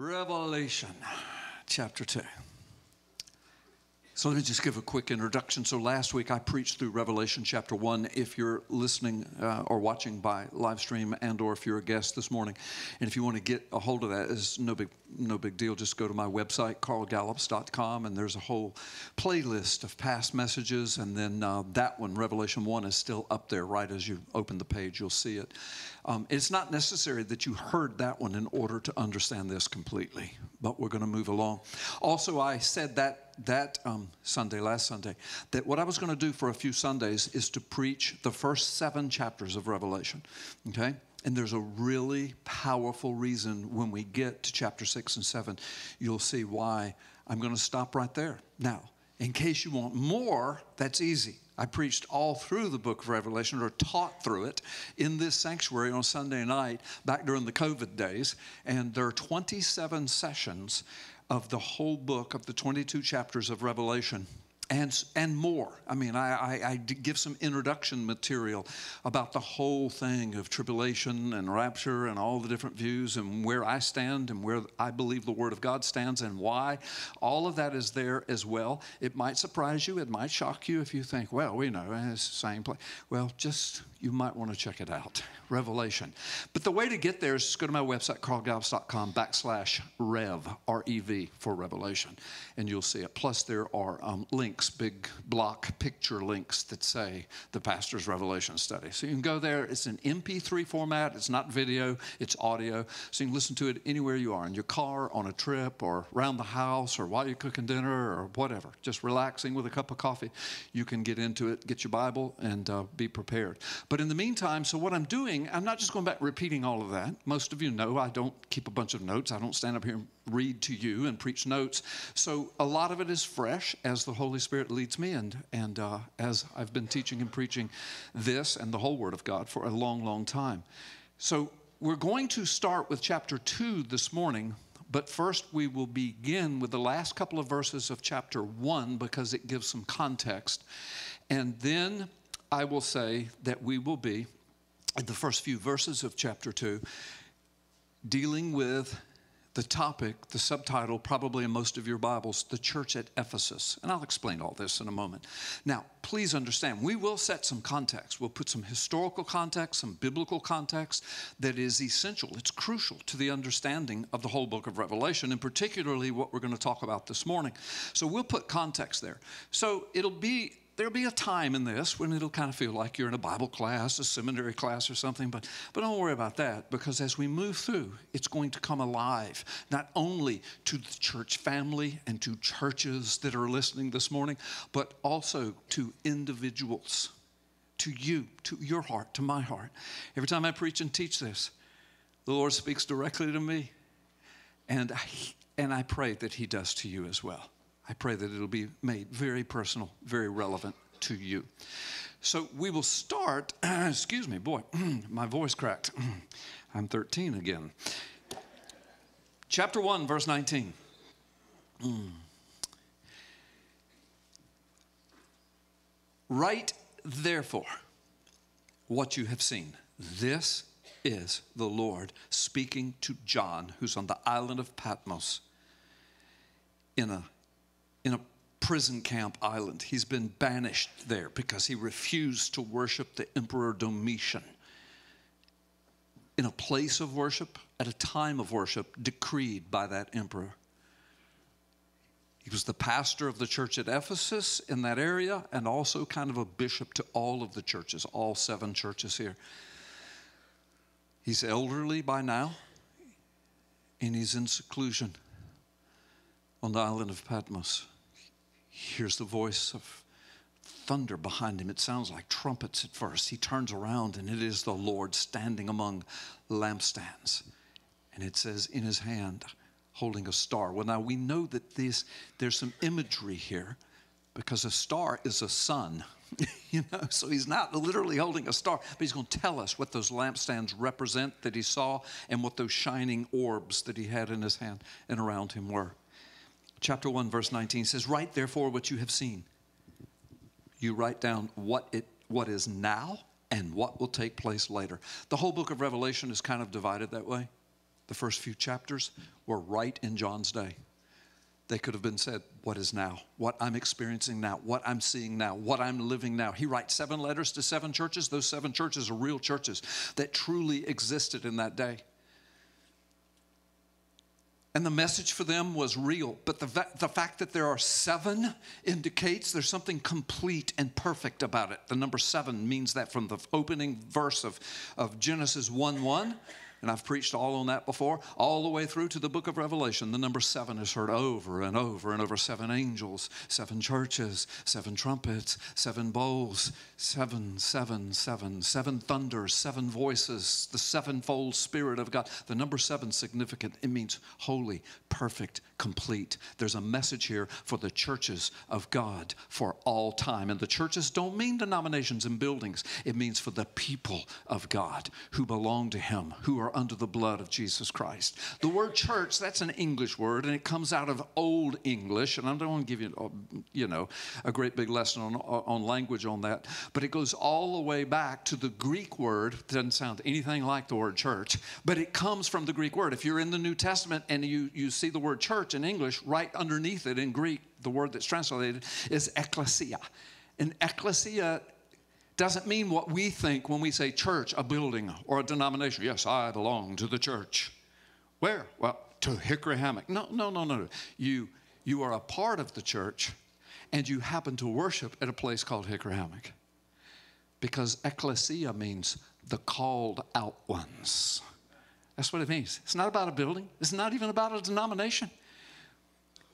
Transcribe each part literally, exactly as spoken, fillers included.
Revelation chapter two. So let me just give a quick introduction. So last week I preached through Revelation chapter one. If you're listening uh, or watching by live stream, and or if you're a guest this morning, and if you want to get a hold of that, it's no big no big deal. Just go to my website, carl gallups dot com, and there's a whole playlist of past messages. And then uh, that one, Revelation one, is still up there. Right as you open the page, you'll see it. Um, it's not necessary that you heard that one in order to understand this completely, but we're going to move along. Also, I said that That um, Sunday, last Sunday, that what I was going to do for a few Sundays is to preach the first seven chapters of Revelation, okay? And there's a really powerful reason when we get to chapter six and seven, you'll see why. I'm going to stop right there. Now, in case you want more, that's easy. I preached all through the book of Revelation, or taught through it, in this sanctuary on Sunday night back during the COVID days, and there are twenty-seven sessions of the whole book, of the twenty-two chapters of Revelation, and and more. I mean, I, I, I give some introduction material about the whole thing of tribulation and rapture and all the different views and where I stand and where I believe the Word of God stands and why. All of that is there as well. It might surprise you. It might shock you if you think, well, we know, it's the same place. Well, just, you might want to check it out, Revelation. But the way to get there is just go to my website, carl gallups dot com backslash rev, R E V, for Revelation, and you'll see it. Plus, there are um, links, big block picture links that say the pastor's Revelation study. So you can go there. It's an M P three format. It's not video. It's audio. So you can listen to it anywhere you are, in your car, on a trip, or around the house, or while you're cooking dinner, or whatever. Just relaxing with a cup of coffee. You can get into it, get your Bible, and uh, be prepared. But in the meantime, so what I'm doing, I'm not just going back repeating all of that. Most of you know I don't keep a bunch of notes. I don't stand up here and read to you and preach notes. So a lot of it is fresh as the Holy Spirit leads me, and, and uh, as I've been teaching and preaching this and the whole Word of God for a long, long time. So we're going to start with chapter two this morning. But first, we will begin with the last couple of verses of chapter one because it gives some context. And then I will say that we will be, at the first few verses of chapter two, dealing with the topic, the subtitle, probably in most of your Bibles, the church at Ephesus. And I'll explain all this in a moment. Now, please understand, we will set some context. We'll put some historical context, some biblical context that is essential. It's crucial to the understanding of the whole book of Revelation, and particularly what we're going to talk about this morning. So we'll put context there. So it'll be... There'll be a time in this when it'll kind of feel like you're in a Bible class, a seminary class or something, but, but don't worry about that, because as we move through, it's going to come alive, not only to the church family and to churches that are listening this morning, but also to individuals, to you, to your heart, to my heart. Every time I preach and teach this, the Lord speaks directly to me, and I, and I pray that He does to you as well. I pray that it'll be made very personal, very relevant to you. So we will start, excuse me, boy, my voice cracked. I'm thirteen again. Chapter one, verse nineteen. Mm. Write therefore what you have seen. This is the Lord speaking to John, who's on the island of Patmos in a in a prison camp island. He's been banished there because he refused to worship the Emperor Domitian. In a place of worship, at a time of worship, decreed by that emperor. He was the pastor of the church at Ephesus in that area, and also kind of a bishop to all of the churches, all seven churches here. He's elderly by now, and he's in seclusion on the island of Patmos. He hears the voice of thunder behind him. It sounds like trumpets at first. He turns around, and it is the Lord standing among lampstands. And it says, in his hand, holding a star. Well, now we know that this, there's some imagery here, because a star is a sun. You know, so he's not literally holding a star, but he's going to tell us what those lampstands represent that he saw, and what those shining orbs that he had in his hand and around him were. Chapter one, verse nineteen says, write therefore what you have seen. You write down what it what is now and what will take place later. The whole book of Revelation is kind of divided that way. the first few chapters, were right in John's day. They could have been said, what is now? What I'm experiencing now? What I'm seeing now? What I'm living now? He writes seven letters to seven churches. Those seven churches are real churches that truly existed in that day. And the message for them was real. But the, the fact that there are seven indicates there's something complete and perfect about it. The number seven means that from the opening verse of, of Genesis one one, and I've preached all on that before, all the way through to the book of Revelation, the number seven is heard over and over and over. Seven angels, seven churches, seven trumpets, seven bowls, seven, seven, seven, seven thunders, seven voices, the sevenfold Spirit of God. The number seven is significant. It means holy, perfect, complete. There's a message here for the churches of God for all time. And the churches don't mean denominations and buildings. It means for the people of God who belong to Him, who are under the blood of Jesus Christ. The word church, that's an English word, and it comes out of Old English, and I don't want to give you, you know, a great big lesson on, on language on that, but it goes all the way back to the Greek word. It doesn't sound anything like the word church, but it comes from the Greek word. If you're in the New Testament and you, you see the word church in English, right underneath it in Greek, the word that's translated is ekklesia. And ekklesia doesn't mean what we think when we say church, a building or a denomination. Yes, I belong to the church. Where? Well, to Hickory Hammock. No, no, no, no. You, you are a part of the church, and you happen to worship at a place called Hickory Hammock, because ecclesia means the called out ones. That's what it means. It's not about a building. It's not even about a denomination.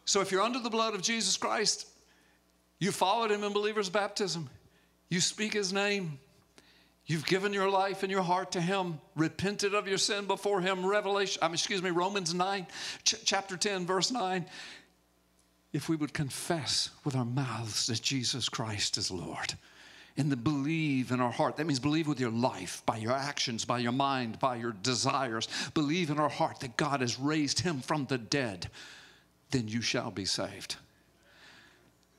So if you're under the blood of Jesus Christ, you followed Him in believer's baptism. You speak His name. You've given your life and your heart to Him, repented of your sin before Him. Revelation, I mean, excuse me, Romans nine, chapter ten, verse nine. If we would confess with our mouths that Jesus Christ is Lord, and the believe in our heart, that means believe with your life, by your actions, by your mind, by your desires, believe in our heart that God has raised Him from the dead, then you shall be saved.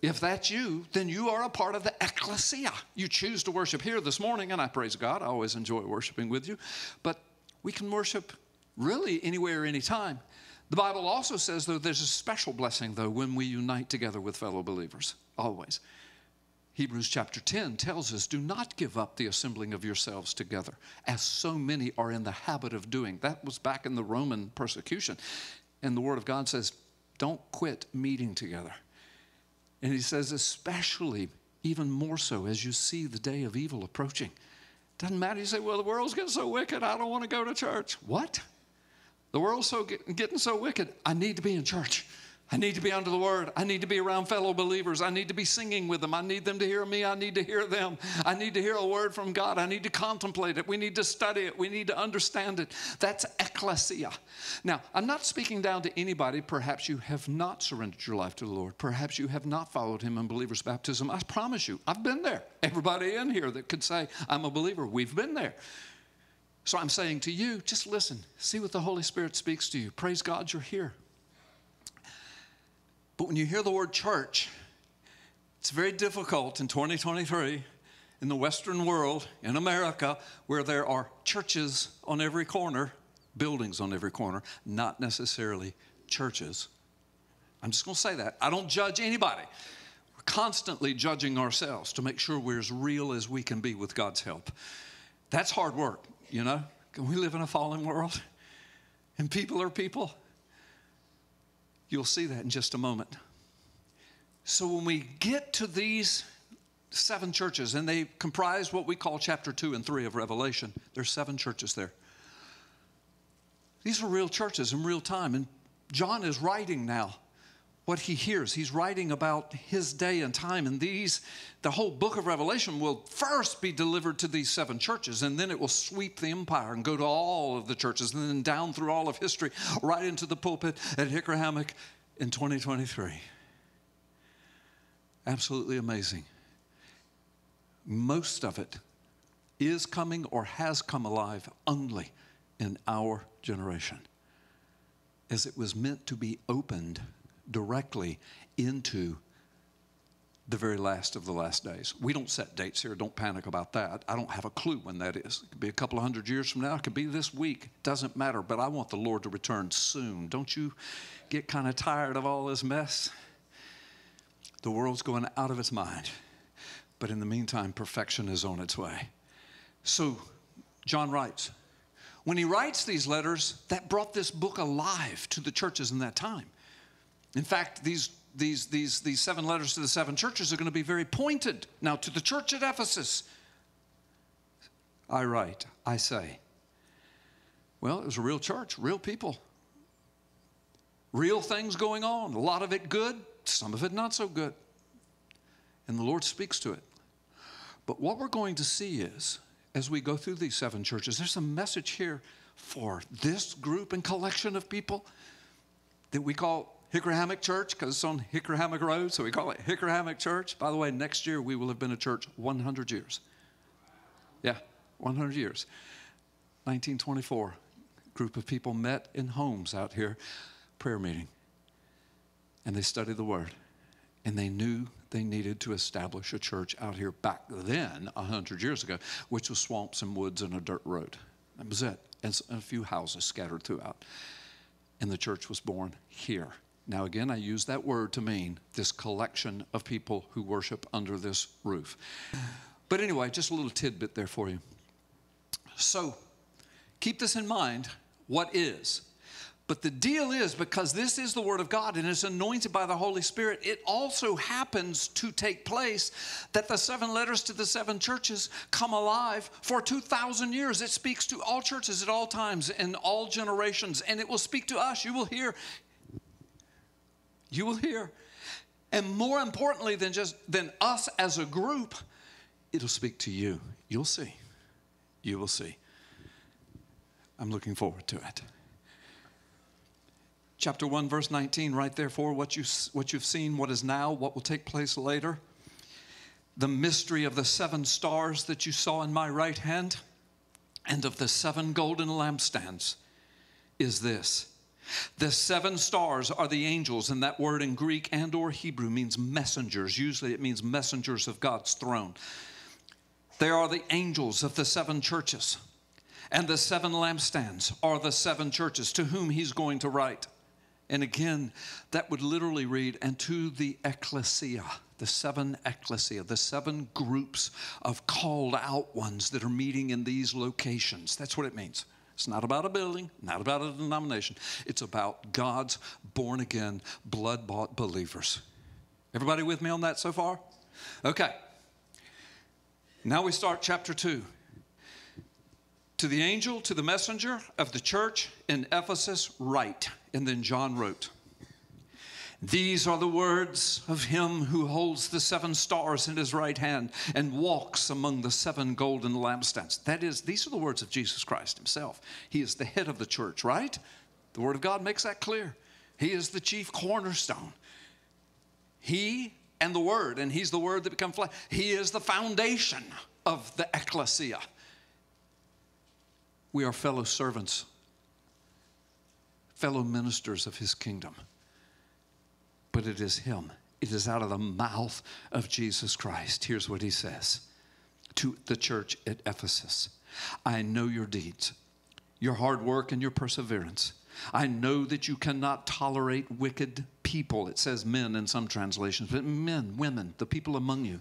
If that's you, then you are a part of the ecclesia. You choose to worship here this morning, and I praise God. I always enjoy worshiping with you. But we can worship really anywhere, anytime. The Bible also says, though, there's a special blessing, though, when we unite together with fellow believers, always. Hebrews chapter ten tells us, do not give up the assembling of yourselves together, as so many are in the habit of doing. That was back in the Roman persecution. And the Word of God says, don't quit meeting together. And He says, especially, even more so, as you see the day of evil approaching. Doesn't matter. You say, well, the world's getting so wicked, I don't want to go to church. What? The world's so get, getting so wicked, I need to be in church. I need to be under the Word. I need to be around fellow believers. I need to be singing with them. I need them to hear me. I need to hear them. I need to hear a word from God. I need to contemplate it. We need to study it. We need to understand it. That's ecclesia. Now, I'm not speaking down to anybody. Perhaps you have not surrendered your life to the Lord. Perhaps you have not followed Him in believer's baptism. I promise you, I've been there. Everybody in here that could say, I'm a believer, we've been there. So I'm saying to you, just listen. See what the Holy Spirit speaks to you. Praise God you're here. But when you hear the word church, it's very difficult in twenty twenty-three in the Western world, in America, where there are churches on every corner, buildings on every corner, not necessarily churches. I'm just going to say that. I don't judge anybody. We're constantly judging ourselves to make sure we're as real as we can be with God's help. That's hard work, you know. We live in a fallen world, and people are people. You'll see that in just a moment. So when we get to these seven churches, and they comprise what we call chapter two and three of Revelation, there's seven churches there. These are real churches in real time. And John is writing now what he hears. He's writing about his day and time. And these, the whole book of Revelation will first be delivered to these seven churches, and then it will sweep the empire and go to all of the churches, and then down through all of history, right into the pulpit at Hickory Hammock in twenty twenty-three. Absolutely amazing. Most of it is coming or has come alive only in our generation, as it was meant to be opened directly into the very last of the last days. We don't set dates here. Don't panic about that. I don't have a clue when that is. It could be a couple of hundred years from now. It could be this week. It doesn't matter. But I want the Lord to return soon. Don't you get kind of tired of all this mess? The world's going out of its mind. But in the meantime, perfection is on its way. So John writes. When he writes these letters, that brought this book alive to the churches in that time. In fact, these These, these, these seven letters to the seven churches are going to be very pointed. Now, to the church at Ephesus, I write, I say. Well, it was a real church, real people. Real things going on. A lot of it good, some of it not so good. And the Lord speaks to it. But what we're going to see is, as we go through these seven churches, there's a message here for this group and collection of people that we call Hickory Hammock Church, because it's on Hickory Hammock Road, so we call it Hickory Hammock Church. By the way, next year we will have been a church one hundred years. Yeah, one hundred years. nineteen twenty-four, a group of people met in homes out here, prayer meeting. And they studied the Word. And they knew they needed to establish a church out here back then, one hundred years ago, which was swamps and woods and a dirt road. That was it. And a few houses scattered throughout. And the church was born here. Now, again, I use that word to mean this collection of people who worship under this roof. But anyway, just a little tidbit there for you. So keep this in mind, what is. But the deal is, because this is the Word of God and it's anointed by the Holy Spirit, it also happens to take place that the seven letters to the seven churches come alive for two thousand years. It speaks to all churches at all times and all generations, and it will speak to us. You will hear. You will hear. And more importantly than just than us as a group, it'll speak to you. You'll see. You will see. I'm looking forward to it. Chapter one, verse nineteen, right therefore, what, you, what you've seen, what is now, what will take place later. The mystery of the seven stars that you saw in my right hand and of the seven golden lampstands is this. The seven stars are the angels, and that word in Greek and or Hebrew means messengers. Usually it means messengers of God's throne. They are the angels of the seven churches, and the seven lampstands are the seven churches to whom he's going to write. And again, that would literally read, and to the Ekklesia, the seven Ekklesia, the seven groups of called out ones that are meeting in these locations. That's what it means. It's not about a building, not about a denomination. It's about God's born-again, blood-bought believers. Everybody with me on that so far? Okay. Now we start chapter two. To the angel, to the messenger of the church in Ephesus, write. And then John wrote, these are the words of him who holds the seven stars in his right hand and walks among the seven golden lampstands. That is, these are the words of Jesus Christ himself. He is the head of the church, right? The Word of God makes that clear. He is the chief cornerstone. He and the Word, and he's the Word that becomes flesh. He is the foundation of the Ecclesia. We are fellow servants, fellow ministers of his kingdom. But it is him. It is out of the mouth of Jesus Christ. Here's what he says to the church at Ephesus. I know your deeds, your hard work and your perseverance. I know that you cannot tolerate wicked people. It says men in some translations, but men, women, the people among you.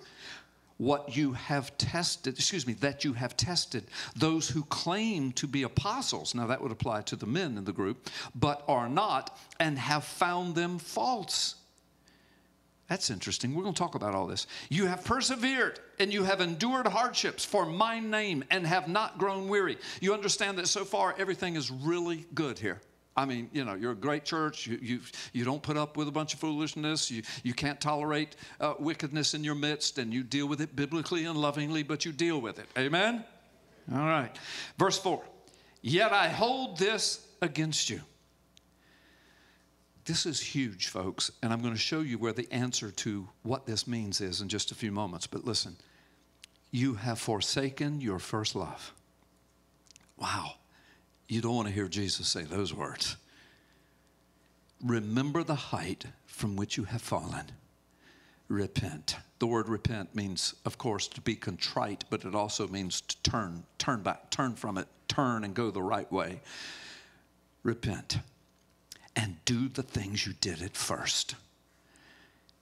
What you have tested, excuse me, that you have tested those who claim to be apostles. Now that would apply to the men in the group, but are not and have found them false. That's interesting. We're going to talk about all this. You have persevered and you have endured hardships for my name and have not grown weary. You understand that so far everything is really good here. I mean, you know, you're a great church. You, you, you don't put up with a bunch of foolishness. You, you can't tolerate uh, wickedness in your midst, and you deal with it biblically and lovingly, but you deal with it. Amen? All right. Verse four, yet I hold this against you. This is huge, folks, and I'm going to show you where the answer to what this means is in just a few moments. But listen, you have forsaken your first love. Wow. You don't want to hear Jesus say those words. Remember the height from which you have fallen repent. The word repent means, of course, to be contrite, but it also means to turn, turn back, turn from it, turn and go the right way. Repent and do the things you did at first.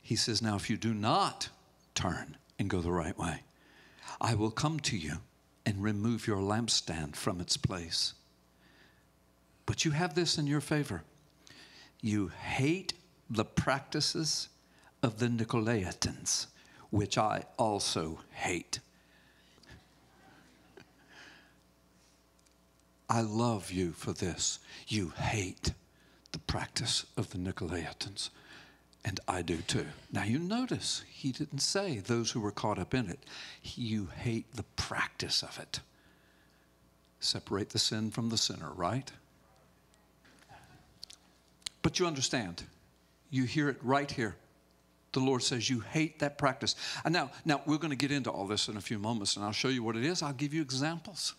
He says, now, if you do not turn and go the right way, I will come to you and remove your lampstand from its place. But you have this in your favor. You hate the practices of the Nicolaitans, which I also hate. I love you for this. You hate the practice of the Nicolaitans, and I do too. Now you notice he didn't say those who were caught up in it. You hate the practice of it. Separate the sin from the sinner, right? But you understand. You hear it right here. The Lord says you hate that practice. And now, now we're going to get into all this in a few moments, and I'll show you what it is. I'll give you examples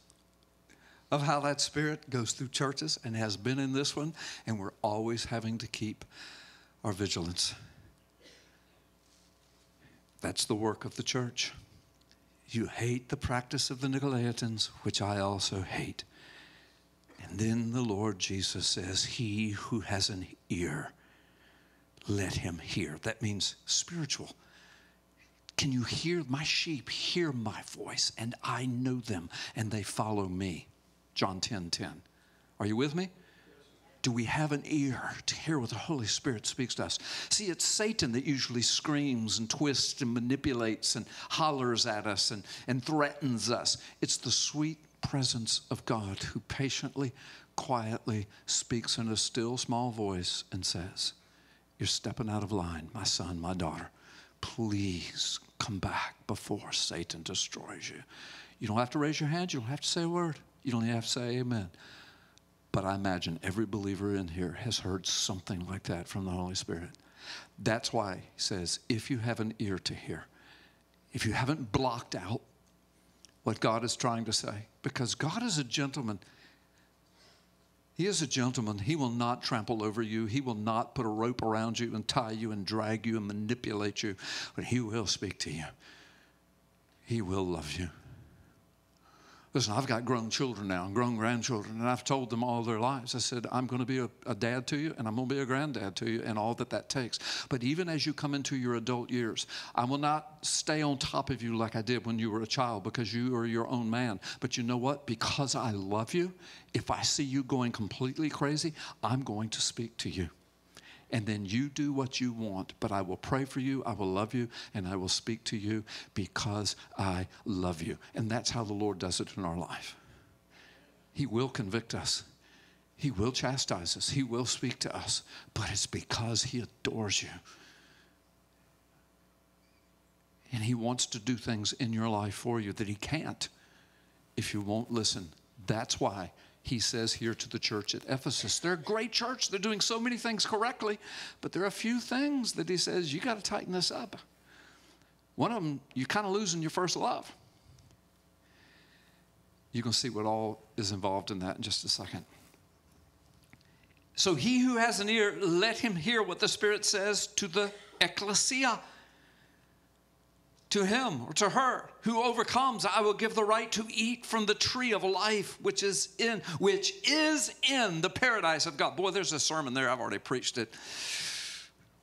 of how that spirit goes through churches and has been in this one, and we're always having to keep our vigilance. That's the work of the church. You hate the practice of the Nicolaitans, which I also hate. And then the Lord Jesus says, he who has an ear, let him hear. That means spiritual. Can you hear? My sheep hear my voice, and I know them, and they follow me. John ten ten. Are you with me? Do we have an ear to hear what the Holy Spirit speaks to us? See, it's Satan that usually screams and twists and manipulates and hollers at us and, and threatens us. It's the sweet presence of God who patiently, quietly speaks in a still small voice and says, you're stepping out of line, my son, my daughter. Please come back before Satan destroys you. You don't have to raise your hand. You don't have to say a word. You don't even have to say amen. But I imagine every believer in here has heard something like that from the Holy Spirit. That's why he says, if you have an ear to hear, if you haven't blocked out what God is trying to say, because God is a gentleman. He is a gentleman. He will not trample over you. He will not put a rope around you and tie you and drag you and manipulate you. But he will speak to you. He will love you. Listen, I've got grown children now and grown grandchildren, and I've told them all their lives. I said, I'm going to be a, a dad to you, and I'm going to be a granddad to you, and all that that takes. But even as you come into your adult years, I will not stay on top of you like I did when you were a child, because you are your own man. But you know what? Because I love you, if I see you going completely crazy, I'm going to speak to you. And then you do what you want, but I will pray for you, I will love you, and I will speak to you because I love you. And that's how the Lord does it in our life. He will convict us. He will chastise us. He will speak to us, but it's because he adores you. And he wants to do things in your life for you that he can't if you won't listen. That's why he says here to the church at Ephesus, they're a great church. They're doing so many things correctly, but there are a few things that he says, you got to tighten this up. One of them, you're kind of losing your first love. You're going to see what all is involved in that in just a second. So he who has an ear, let him hear what the Spirit says to the Ekklesia. To him or to her who overcomes, I will give the right to eat from the tree of life, which is in which is in the paradise of God. Boy, there's a sermon there. I've already preached it.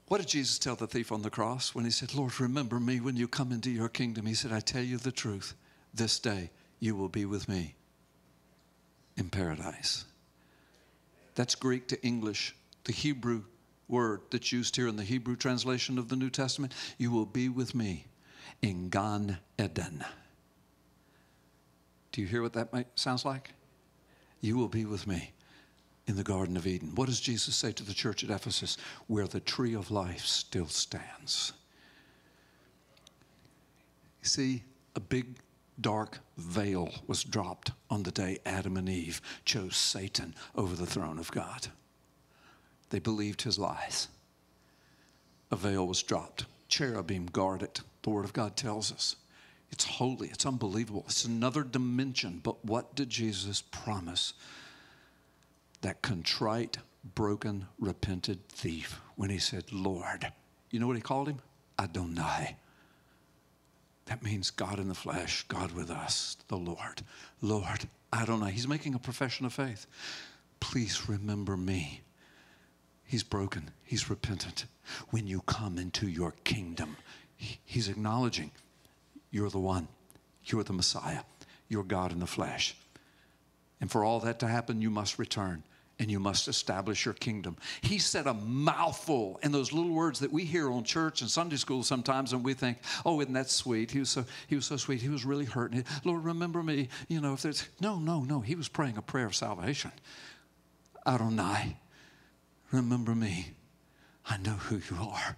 What did Jesus tell the thief on the cross when he said, Lord, remember me when you come into your kingdom? He said, I tell you the truth. This day you will be with me in paradise. That's Greek to English, the Hebrew word that's used here in the Hebrew translation of the New Testament. You will be with me in Gan Eden. Do you hear what that might, sounds like? You will be with me in the Garden of Eden. What does Jesus say to the church at Ephesus? Where the tree of life still stands. You see, a big dark veil was dropped on the day Adam and Eve chose Satan over the throne of God. They believed his lies. A veil was dropped. Cherubim guard it. The Word of God tells us. It's holy. It's unbelievable. It's another dimension. But what did Jesus promise? That contrite, broken, repented thief when he said, Lord. You know what he called him? Adonai. That means God in the flesh, God with us, the Lord. Lord, Adonai. He's making a profession of faith. Please remember me. He's broken. He's repentant. When you come into your kingdom, he's acknowledging you're the one. You're the Messiah. You're God in the flesh. And for all that to happen, you must return and you must establish your kingdom. He said a mouthful, and those little words that we hear on church and Sunday school sometimes, and we think, oh, isn't that sweet? He was so, he was so sweet. He was really hurting. Lord, remember me. You know, if there's, no, no, no. He was praying a prayer of salvation. Adonai, remember me. I know who you are.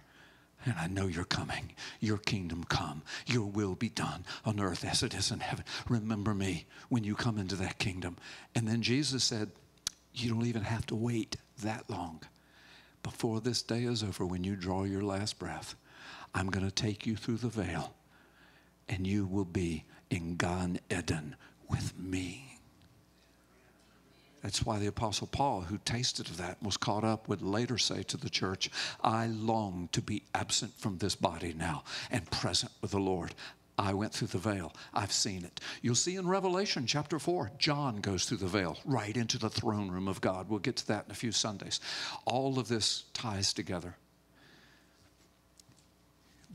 And I know you're coming. Your kingdom come. Your will be done on earth as it is in heaven. Remember me when you come into that kingdom. And then Jesus said, you don't even have to wait that long. Before this day is over, when you draw your last breath, I'm going to take you through the veil, and you will be in Gan Eden with me. That's why the Apostle Paul, who tasted of that, was caught up, would later say to the church, I long to be absent from this body now and present with the Lord. I went through the veil. I've seen it. You'll see in Revelation chapter four, John goes through the veil right into the throne room of God. We'll get to that in a few Sundays. All of this ties together.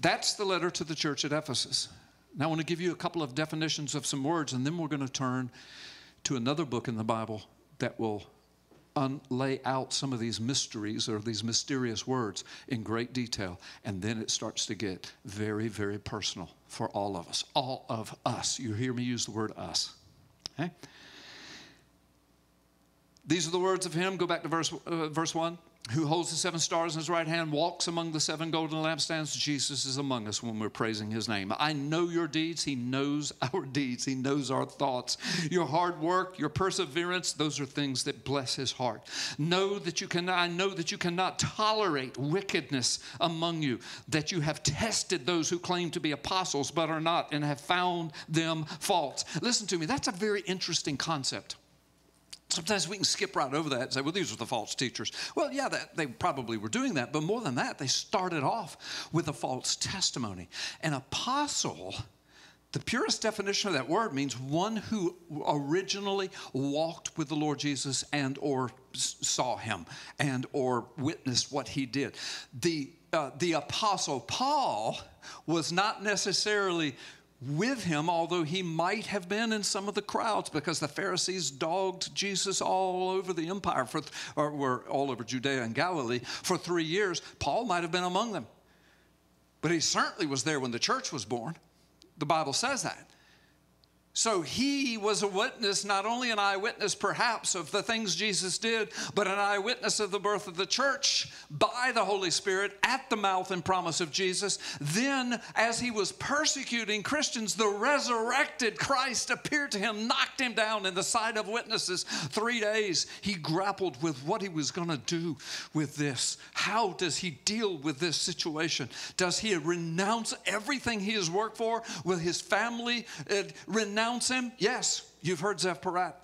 That's the letter to the church at Ephesus. Now I want to give you a couple of definitions of some words, and then we're going to turn to another book in the Bible that will un- lay out some of these mysteries or these mysterious words in great detail. And then it starts to get very, very personal for all of us. All of us. You hear me use the word us. Okay? These are the words of him. Go back to verse, uh, verse one. Who holds the seven stars in his right hand, walks among the seven golden lampstands. Jesus is among us when we're praising his name. I know your deeds. He knows our deeds. He knows our thoughts. Your hard work, your perseverance, those are things that bless his heart. Know that you cannot, I know that you cannot tolerate wickedness among you, that you have tested those who claim to be apostles but are not and have found them false. Listen to me. That's a very interesting concept. Sometimes we can skip right over that and say, well, these are the false teachers. Well, yeah, that, they probably were doing that. But more than that, they started off with a false testimony. An apostle, the purest definition of that word, means one who originally walked with the Lord Jesus and or saw him and or witnessed what he did. The, uh, the apostle Paul was not necessarily with him, although he might have been in some of the crowds, because the Pharisees dogged Jesus all over the empire, for, or were all over Judea and Galilee for three years. Paul might have been among them, but he certainly was there when the church was born. The Bible says that. So he was a witness, not only an eyewitness perhaps of the things Jesus did, but an eyewitness of the birth of the church by the Holy Spirit at the mouth and promise of Jesus. Then, as he was persecuting Christians, the resurrected Christ appeared to him, knocked him down in the sight of witnesses. Three days he grappled with what he was going to do with this. How does he deal with this situation? Does he renounce everything he has worked for? Will his family uh, renounce him? Yes, you've heard Zeph Parat.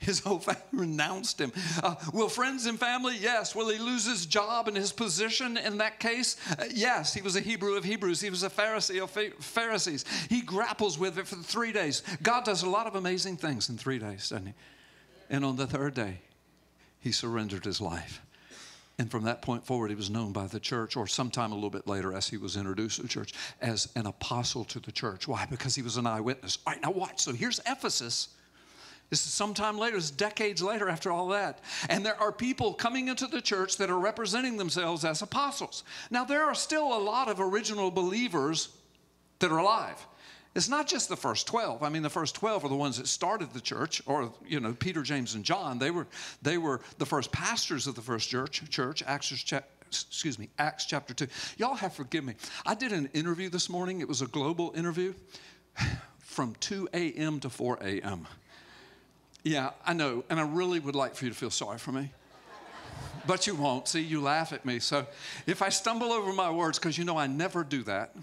His whole family renounced him. Uh, will friends and family? Yes. Will he lose his job and his position in that case? Uh, yes. He was a Hebrew of Hebrews. He was a Pharisee of Pharisees. He grapples with it for three days. God does a lot of amazing things in three days, doesn't he? And on the third day, he surrendered his life. And from that point forward, he was known by the church, or sometime a little bit later as he was introduced to the church, as an apostle to the church. Why? Because he was an eyewitness. All right, now watch. So here's Ephesus. This is sometime later. It's decades later after all that. And there are people coming into the church that are representing themselves as apostles. Now, there are still a lot of original believers that are alive. It's not just the first twelve. I mean, the first twelve are the ones that started the church, or, you know, Peter, James, and John. They were, they were the first pastors of the first church, church Acts, excuse me, Acts chapter two. Y'all have forgive me. I did an interview this morning. It was a global interview from two a m to four a m Yeah, I know, and I really would like for you to feel sorry for me. But you won't. See, you laugh at me. So if I stumble over my words, because you know I never do that,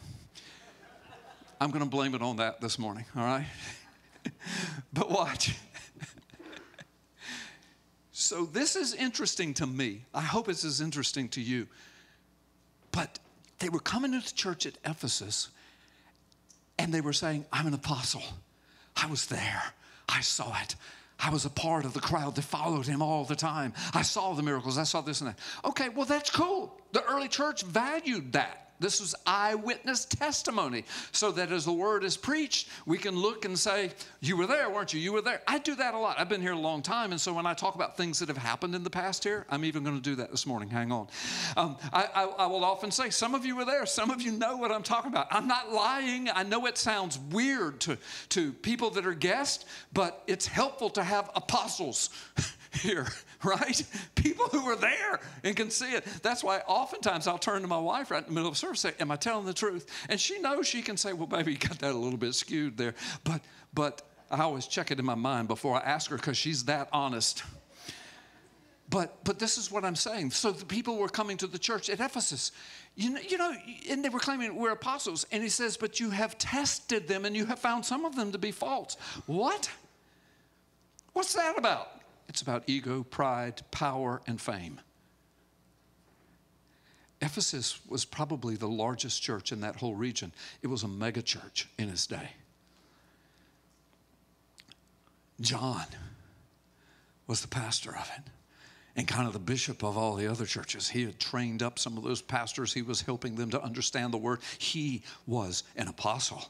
I'm going to blame it on that this morning, all right? But watch. So this is interesting to me. I hope it's as interesting to you. But They were coming into the church at Ephesus, and they were saying, I'm an apostle. I was there. I saw it. I was a part of the crowd that followed him all the time. I saw the miracles. I saw this and that. Okay, well, that's cool. The early church valued that. This was eyewitness testimony, so that as the word is preached, we can look and say, you were there, weren't you? You were there. I do that a lot. I've been here a long time, and so when I talk about things that have happened in the past here, I'm even going to do that this morning. Hang on. Um, I, I, I will often say, some of you were there. Some of you know what I'm talking about. I'm not lying. I know it sounds weird to, to people that are guests, but it's helpful to have apostles here, right? People who are there and can see it. That's why oftentimes I'll turn to my wife right in the middle of service and say, am I telling the truth? And she knows she can say, well, baby, you got that a little bit skewed there. But, but I always check it in my mind before I ask her because she's that honest. But, but this is what I'm saying. So the people were coming to the church at Ephesus, you know, you know, and they were claiming we're apostles. And he says, but you have tested them and you have found some of them to be false. What? What's that about? It's about ego, pride, power, and fame. Ephesus was probably the largest church in that whole region. It was a mega church in his day. John was the pastor of it and kind of the bishop of all the other churches. He had trained up some of those pastors. He was helping them to understand the word. He was an apostle.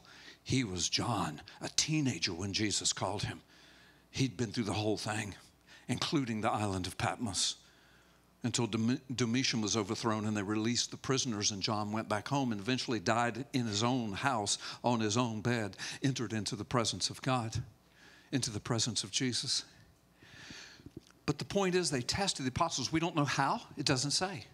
He was John, a teenager when Jesus called him. He'd been through the whole thing, including the island of Patmos, until Domitian was overthrown and they released the prisoners, and John went back home and eventually died in his own house, on his own bed, entered into the presence of God, into the presence of Jesus. But the point is, they tested the apostles. We don't know how. It doesn't say.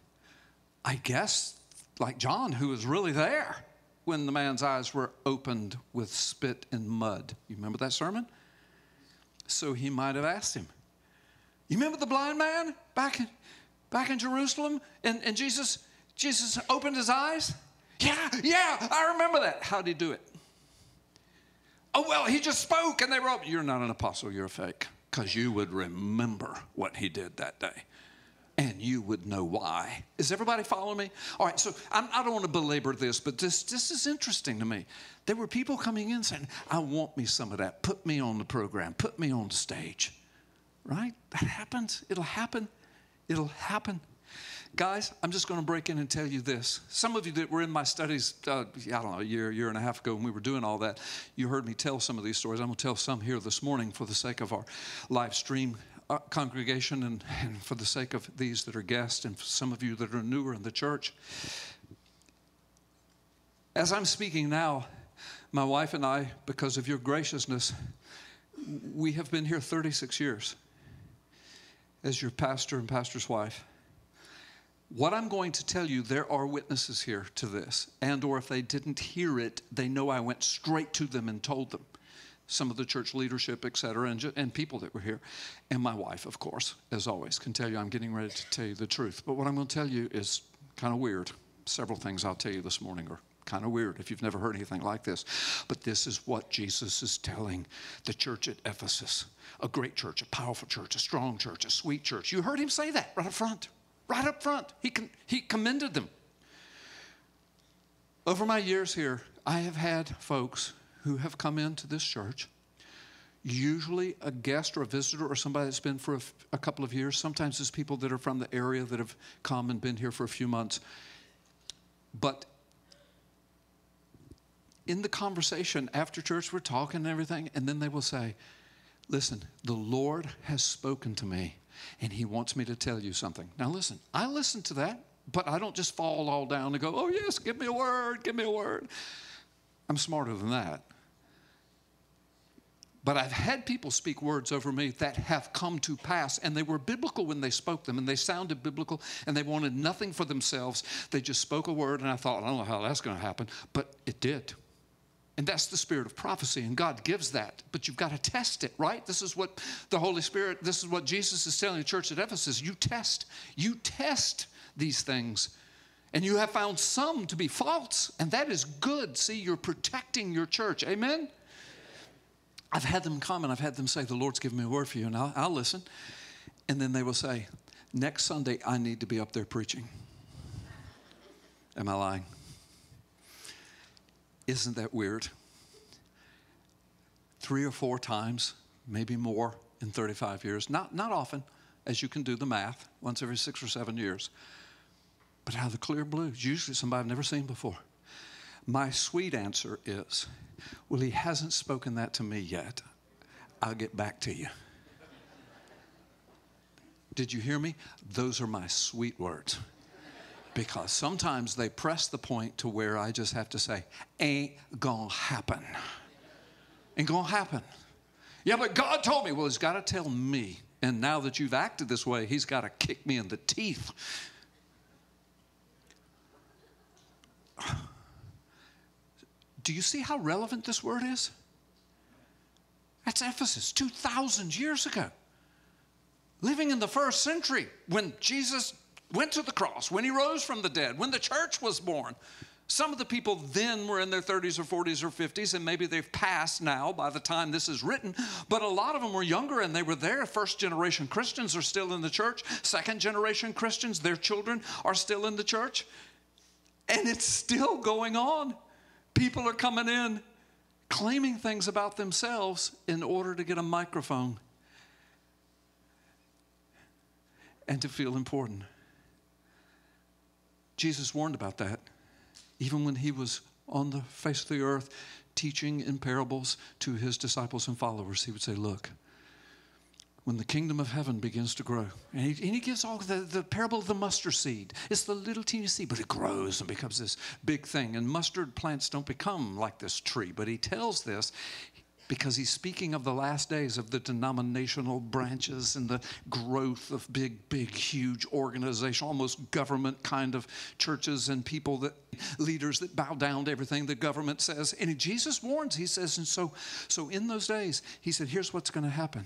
I guess like John, who was really there when the man's eyes were opened with spit and mud. You remember that sermon? So he might have asked him, you remember the blind man back in, back in Jerusalem? And, and Jesus, Jesus opened his eyes? Yeah, yeah, I remember that. How'd he do it? Oh, well, he just spoke and they wrote, you're not an apostle, you're a fake. Because you would remember what he did that day. And you would know why. Is everybody following me? All right, so I'm, I don't want to belabor this, but this, this is interesting to me. There were people coming in saying, I want me some of that. Put me on the program. Put me on the stage. Right? That happens. It'll happen. It'll happen. Guys, I'm just going to break in and tell you this. Some of you that were in my studies, uh, I don't know, a year, year and a half ago when we were doing all that, you heard me tell some of these stories. I'm going to tell some here this morning for the sake of our live stream uh, congregation and, and for the sake of these that are guests and for some of you that are newer in the church. As I'm speaking now, my wife and I, because of your graciousness, we have been here thirty-six years. As your pastor and pastor's wife, what I'm going to tell you, there are witnesses here to this, and or if they didn't hear it, they know I went straight to them and told them, some of the church leadership, et cetera, and, and people that were here. And my wife, of course, as always, can tell you I'm getting ready to tell you the truth. But what I'm going to tell you is kind of weird. Several things I'll tell you this morning are kind of weird if you've never heard anything like this. But this is what Jesus is telling the church at Ephesus. A great church, a powerful church, a strong church, a sweet church. You heard him say that right up front. Right up front. He, con he commended them. Over my years here, I have had folks who have come into this church, usually a guest or a visitor or somebody that's been for a, f a couple of years. Sometimes it's people that are from the area that have come and been here for a few months. But in the conversation after church, we're talking and everything, and then they will say, listen, the Lord has spoken to me, and he wants me to tell you something. Now listen, I listen to that, but I don't just fall all down and go, oh yes, give me a word, give me a word. I'm smarter than that. But I've had people speak words over me that have come to pass, and they were biblical when they spoke them, and they sounded biblical, and they wanted nothing for themselves. They just spoke a word, and I thought, I don't know how that's going to happen, but it did. And that's the spirit of prophecy, and God gives that. But you've got to test it, right? This is what the Holy Spirit, this is what Jesus is telling the church at Ephesus. You test. You test these things. And you have found some to be false, and that is good. See, you're protecting your church. Amen? I've had them come, and I've had them say, the Lord's given me a word for you, and I'll, I'll listen. And then they will say, next Sunday, I need to be up there preaching. Am I lying? Isn't that weird? Three or four times, maybe more in thirty-five years. Not, not often, as you can do the math, once every six or seven years. But out of the clear blue, usually somebody I've never seen before. My sweet answer is, well, he hasn't spoken that to me yet. I'll get back to you. Did you hear me? Those are my sweet words. Because sometimes they press the point to where I just have to say, ain't gonna happen. Ain't gonna happen. Yeah, but God told me. Well, he's got to tell me. And now that you've acted this way, he's got to kick me in the teeth. Do you see how relevant this word is? That's Ephesus, two thousand years ago. Living in the first century when Jesus went to the cross, when he rose from the dead, when the church was born. Some of the people then were in their thirties or forties or fifties, and maybe they've passed now by the time this is written. But a lot of them were younger, and they were there. First-generation Christians are still in the church. Second-generation Christians, their children are still in the church. And it's still going on. People are coming in, claiming things about themselves in order to get a microphone and to feel important. Jesus warned about that. Even when he was on the face of the earth teaching in parables to his disciples and followers, he would say, look, when the kingdom of heaven begins to grow, and he, and he gives all the, the parable of the mustard seed. It's the little teeny seed, but it grows and becomes this big thing. And mustard plants don't become like this tree, but he tells this because he's speaking of the last days, of the denominational branches and the growth of big, big, huge organization, almost government kind of churches and people that, leaders that bow down to everything the government says. And Jesus warns, he says, and so, so in those days, he said, here's what's going to happen.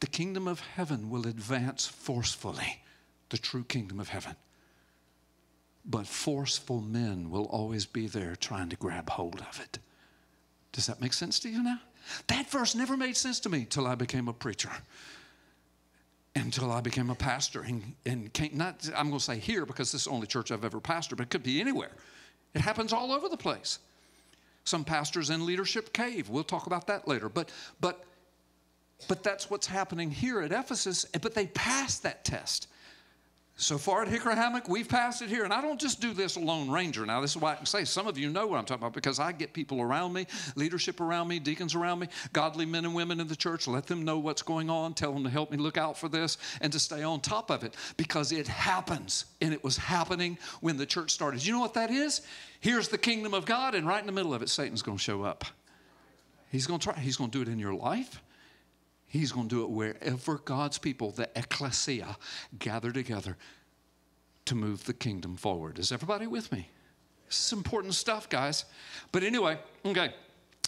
The kingdom of heaven will advance forcefully, the true kingdom of heaven. But forceful men will always be there trying to grab hold of it. Does that make sense to you now? That verse never made sense to me till I became a preacher. Until I became a pastor. And, and came, not, I'm going to say here because this is the only church I've ever pastored, but it could be anywhere. It happens all over the place. Some pastors in leadership cave. We'll talk about that later. But, but, but that's what's happening here at Ephesus. But they passed that test. So far at Hickory Hammock, we've passed it here. And I don't just do this Lone Ranger. Now, this is why I can say some of you know what I'm talking about, because I get people around me, leadership around me, deacons around me, godly men and women in the church. Let them know what's going on. Tell them to help me look out for this and to stay on top of it, because it happens. And it was happening when the church started. You know what that is? Here's the kingdom of God, and right in the middle of it, Satan's going to show up. He's going to try. He's going to do it in your life. He's going to do it wherever God's people, the Ekklesia, gather together to move the kingdom forward. Is everybody with me? This is important stuff, guys. But anyway, okay.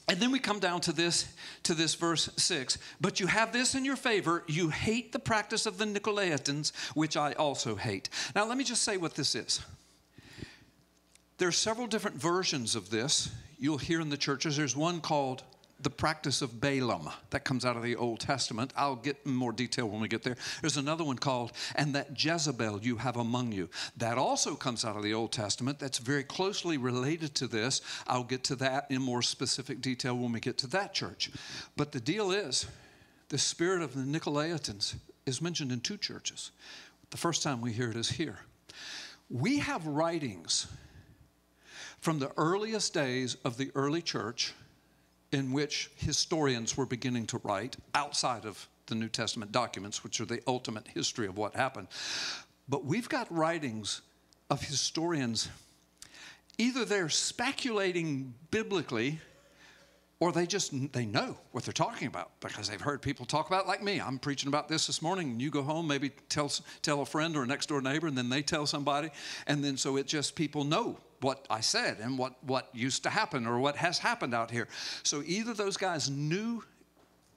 And then we come down to this, to this verse six. But you have this in your favor. You hate the practice of the Nicolaitans, which I also hate. Now, let me just say what this is. There are several different versions of this you'll hear in the churches. There's one called the practice of Balaam. That comes out of the Old Testament. I'll get more detail when we get there. There's another one called, and that Jezebel you have among you. That also comes out of the Old Testament. That's very closely related to this. I'll get to that in more specific detail when we get to that church. But the deal is, the spirit of the Nicolaitans is mentioned in two churches. The first time we hear it is here. We have writings from the earliest days of the early church in which historians were beginning to write outside of the New Testament documents, which are the ultimate history of what happened. But we've got writings of historians, either they're speculating biblically or they just, they know what they're talking about because they've heard people talk about it like me. I'm preaching about this this morning, and you go home, maybe tell, tell a friend or a next door neighbor, and then they tell somebody, and then so it just, people know what I said and what, what used to happen or what has happened out here. So either those guys knew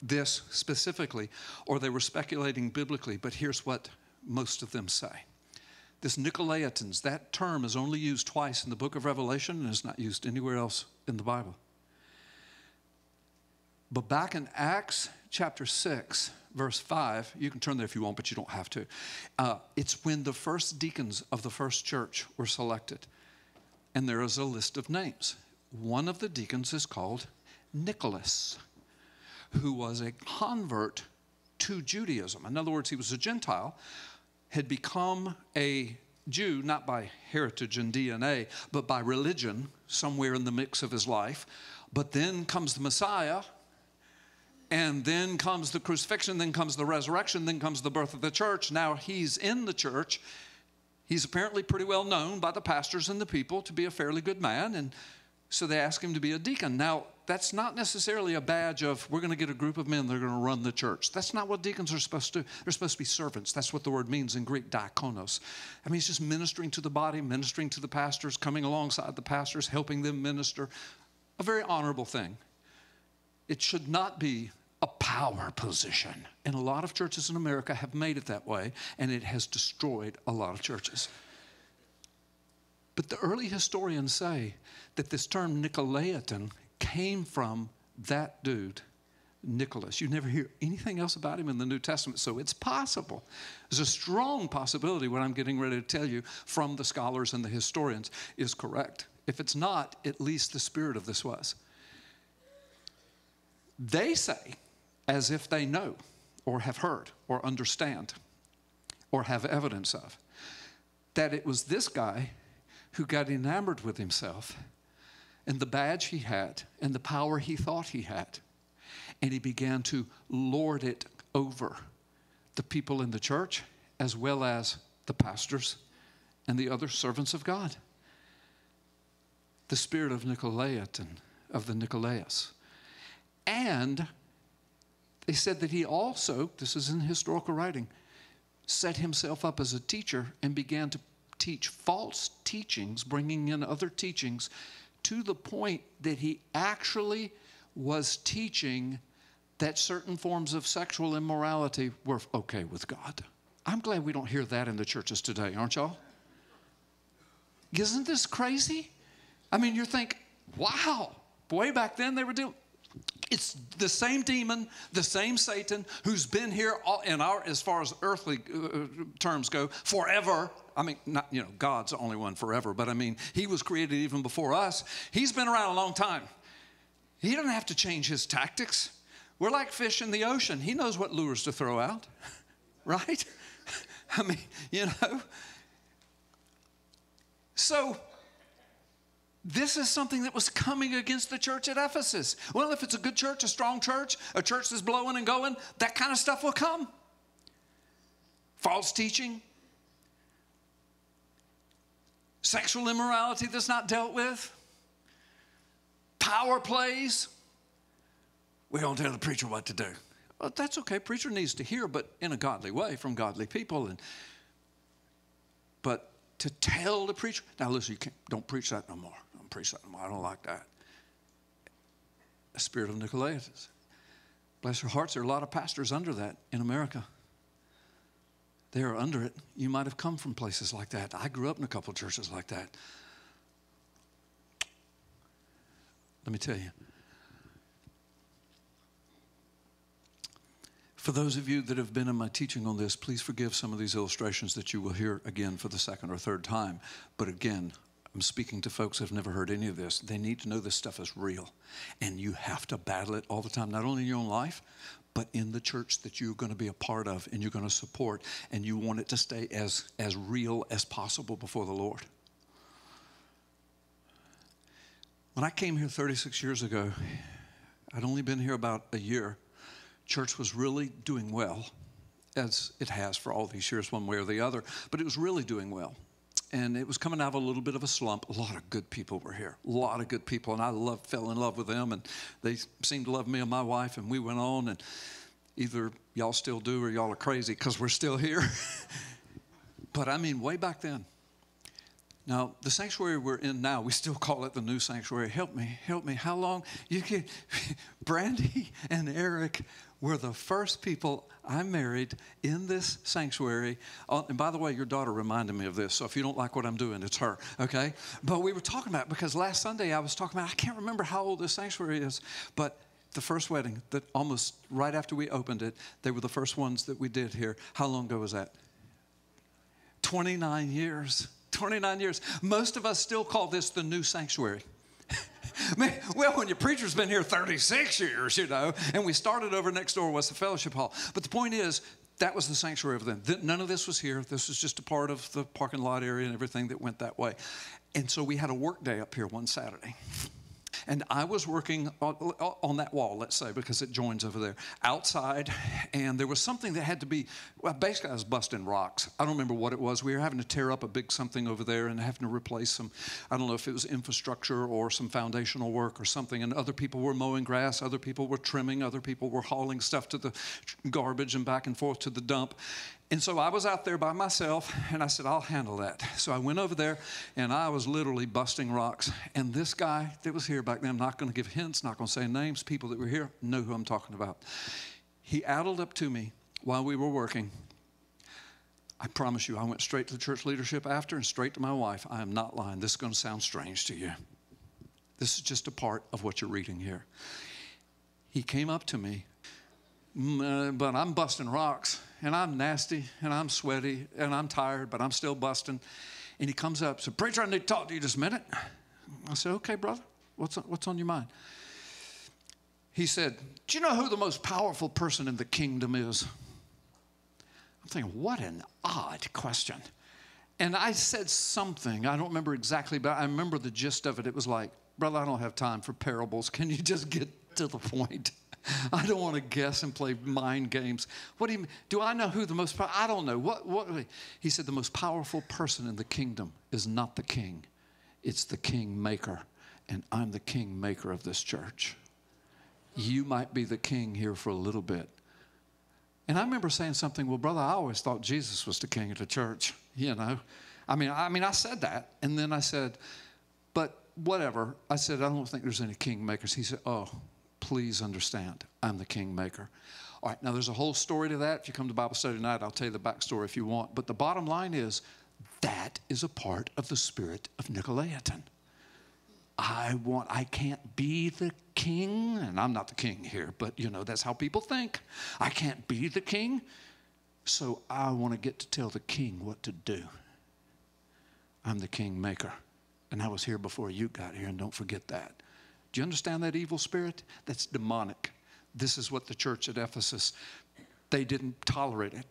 this specifically or they were speculating biblically, but here's what most of them say. This Nicolaitans, that term is only used twice in the book of Revelation and is not used anywhere else in the Bible. But back in Acts chapter six, verse five, you can turn there if you want, but you don't have to. Uh, it's when the first deacons of the first church were selected. And there is a list of names. one of the deacons is called Nicolaus, who was a convert to Judaism. In other words, he was a Gentile, had become a Jew, not by heritage and D N A, but by religion, somewhere in the mix of his life. But then comes the Messiah, and then comes the crucifixion, then comes the resurrection, then comes the birth of the church. Now he's in the church. He's apparently pretty well known by the pastors and the people to be a fairly good man, and so they ask him to be a deacon. Now, that's not necessarily a badge of, we're going to get a group of men that are going to run the church. That's not what deacons are supposed to do. They're supposed to be servants. That's what the word means in Greek, diakonos. I mean, it's just ministering to the body, ministering to the pastors, coming alongside the pastors, helping them minister. A very honorable thing. It should not be a power position. And a lot of churches in America have made it that way, and it has destroyed a lot of churches. But the early historians say that this term Nicolaitan came from that dude, Nicolaus. You never hear anything else about him in the New Testament, so it's possible. There's a strong possibility what I'm getting ready to tell you from the scholars and the historians is correct. If it's not, at least the spirit of this was. They say, as if they know or have heard or understand or have evidence of, that it was this guy who got enamored with himself and the badge he had and the power he thought he had. And he began to lord it over the people in the church as well as the pastors and the other servants of God. The spirit of Nicolaitan, of the Nicolaus. And they said that he also, this is in historical writing, set himself up as a teacher and began to teach false teachings, bringing in other teachings, to the point that he actually was teaching that certain forms of sexual immorality were okay with God. I'm glad we don't hear that in the churches today, aren't y'all? Isn't this crazy? I mean, you think, wow, way back then they were doing... It's the same demon, the same Satan, who's been here all, in our, as far as earthly uh, terms go, forever. I mean, not, you know, God's the only one forever, but I mean, he was created even before us. He's been around a long time. He doesn't have to change his tactics. We're like fish in the ocean. He knows what lures to throw out, right? I mean, you know. So... this is something that was coming against the church at Ephesus. Well, if it's a good church, a strong church, a church that's blowing and going, that kind of stuff will come. False teaching. Sexual immorality that's not dealt with. Power plays. We don't tell the preacher what to do. Well, that's okay. Preacher needs to hear, but in a godly way from godly people. And, but to tell the preacher, now listen, you can't, don't preach that no more. Preach that. I don't like that. A spirit of Nicolaitans. Bless your hearts, there are a lot of pastors under that in America. They are under it. You might have come from places like that. I grew up in a couple of churches like that. Let me tell you. For those of you that have been in my teaching on this, please forgive some of these illustrations that you will hear again for the second or third time. But again, I'm speaking to folks who have never heard any of this. They need to know this stuff is real. And you have to battle it all the time, not only in your own life, but in the church that you're going to be a part of and you're going to support. And you want it to stay as, as real as possible before the Lord. When I came here thirty-six years ago, I'd only been here about a year. Church was really doing well, as it has for all these years one way or the other. But it was really doing well. And it was coming out of a little bit of a slump. A lot of good people were here. A lot of good people. And I loved, fell in love with them. And they seemed to love me and my wife. And we went on. And either y'all still do or y'all are crazy because we're still here. But, I mean, way back then. Now, the sanctuary we're in now, we still call it the new sanctuary. Help me. Help me. How long? You can. Brandy and Eric were the first people I married in this sanctuary. Oh, and by the way, your daughter reminded me of this, so if you don't like what I'm doing, it's her, okay? But we were talking about it because last Sunday I was talking about, I can't remember how old this sanctuary is, but the first wedding that almost right after we opened it, they were the first ones that we did here. How long ago was that? twenty-nine years. twenty-nine years. Most of us still call this the new sanctuary. Man, well, when your preacher's been here thirty-six years, you know, and we started over next door was the fellowship hall. But the point is, that was the sanctuary of them. None of this was here. This was just a part of the parking lot area and everything that went that way. And so we had a work day up here one Saturday. And I was working on, on that wall, let's say, because it joins over there, outside. And there was something that had to be, well, basically I was busting rocks. I don't remember what it was. We were having to tear up a big something over there and having to replace some, I don't know if it was infrastructure or some foundational work or something. And other people were mowing grass. Other people were trimming. Other people were hauling stuff to the garbage and back and forth to the dump. And so I was out there by myself, and I said, I'll handle that. So I went over there, and I was literally busting rocks. And this guy that was here back then, I'm not going to give hints, not going to say names, people that were here know who I'm talking about. He addled up to me while we were working. I promise you, I went straight to the church leadership after and straight to my wife. I am not lying. This is going to sound strange to you. This is just a part of what you're reading here. He came up to me, but I'm busting rocks. And I'm nasty, and I'm sweaty, and I'm tired, but I'm still busting. And he comes up, said, Preacher, I need to talk to you just a minute. I said, okay, brother, what's on, what's on your mind? He said, do you know who the most powerful person in the kingdom is? I'm thinking, what an odd question. And I said something. I don't remember exactly, but I remember the gist of it. It was like, brother, I don't have time for parables. Can you just get to the point? I don't want to guess and play mind games. What do you mean? Do I know who the most powerful? I don't know. What, what? He said the most powerful person in the kingdom is not the king. It's the king maker. And I'm the king maker of this church. You might be the king here for a little bit. And I remember saying something, well, brother, I always thought Jesus was the king of the church. You know, I mean, I mean, I said that. And then I said, but whatever. I said, I don't think there's any king makers. He said, oh. Please understand, I'm the king maker. All right, now there's a whole story to that. If you come to Bible study tonight, I'll tell you the backstory if you want. But the bottom line is, that is a part of the spirit of Nicolaitan. I want, I can't be the king, and I'm not the king here, but you know, that's how people think. I can't be the king, so I want to get to tell the king what to do. I'm the king maker, and I was here before you got here, and don't forget that. Do you understand that evil spirit? That's demonic. This is what the church at Ephesus, they didn't tolerate it.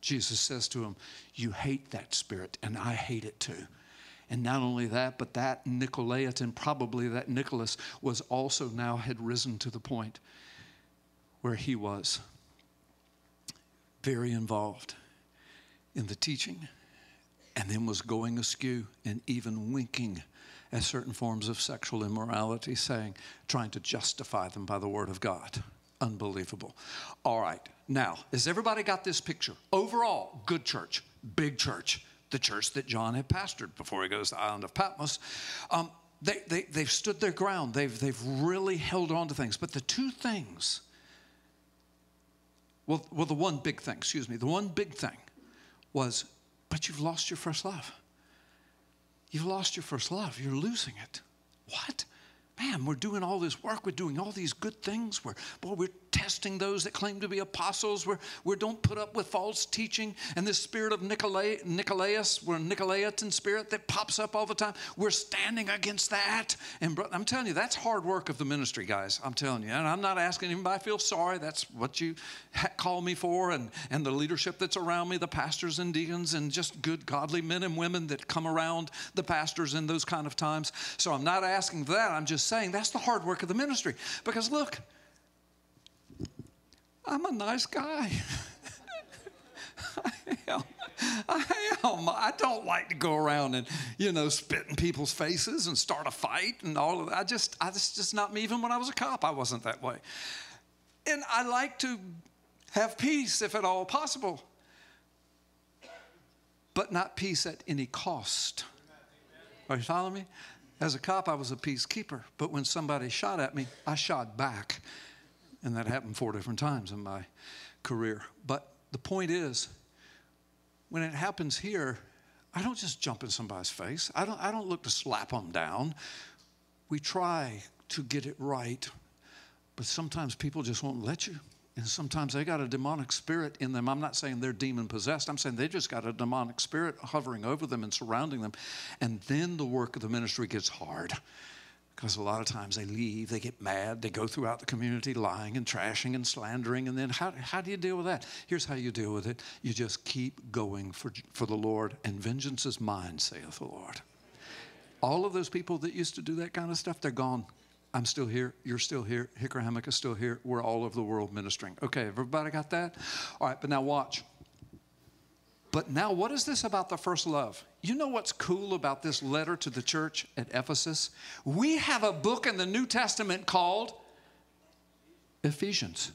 Jesus says to them, you hate that spirit, and I hate it too. And not only that, but that Nicolaitan, probably that Nicholas, was also now had risen to the point where he was very involved in the teaching and then was going askew and even winking at certain forms of sexual immorality, saying, trying to justify them by the word of God. Unbelievable. All right, now, has everybody got this picture? Overall, good church, big church, the church that John had pastored before he goes to the island of Patmos. Um, they, they, they've stood their ground. They've, they've really held on to things. But the two things, well, well, the one big thing, excuse me, the one big thing was, but you've lost your first love. You've lost your first love. You're losing it. What? Man, we're doing all this work. We're doing all these good things. We're, boy, we're testing those that claim to be apostles. We're, we don't put up with false teaching and this spirit of Nicolai, Nicolaus, we're a Nicolaitan spirit that pops up all the time. We're standing against that. And bro, I'm telling you, that's hard work of the ministry, guys. I'm telling you. And I'm not asking anybody to feel sorry. That's what you ha call me for, and, and the leadership that's around me, the pastors and deacons, and just good, godly men and women that come around the pastors in those kind of times. So I'm not asking for that. I'm just saying that's the hard work of the ministry, because look, I'm a nice guy. I am. I am. I don't like to go around and, you know, spit in people's faces and start a fight and all of that. I just, I just, just not me. Even when I was a cop, I wasn't that way. And I like to have peace if at all possible, but not peace at any cost. Are you following me? As a cop, I was a peacekeeper, but when somebody shot at me, I shot back. And that happened four different times in my career. But the point is, when it happens here, I don't just jump in somebody's face. I don't, I don't look to slap them down. We try to get it right, but sometimes people just won't let you. And sometimes they got a demonic spirit in them. I'm not saying they're demon-possessed. I'm saying they just got a demonic spirit hovering over them and surrounding them. And then the work of the ministry gets hard. Because a lot of times they leave, they get mad, they go throughout the community lying and trashing and slandering. And then how, how do you deal with that? Here's how you deal with it. You just keep going for, for the Lord, and vengeance is mine, saith the Lord. All of those people that used to do that kind of stuff, they're gone. I'm still here. You're still here. Hickory Hammock is still here. We're all over the world ministering. Okay, everybody got that? All right, but now watch. But now what is this about the first love? You know what's cool about this letter to the church at Ephesus? We have a book in the New Testament called Ephesians.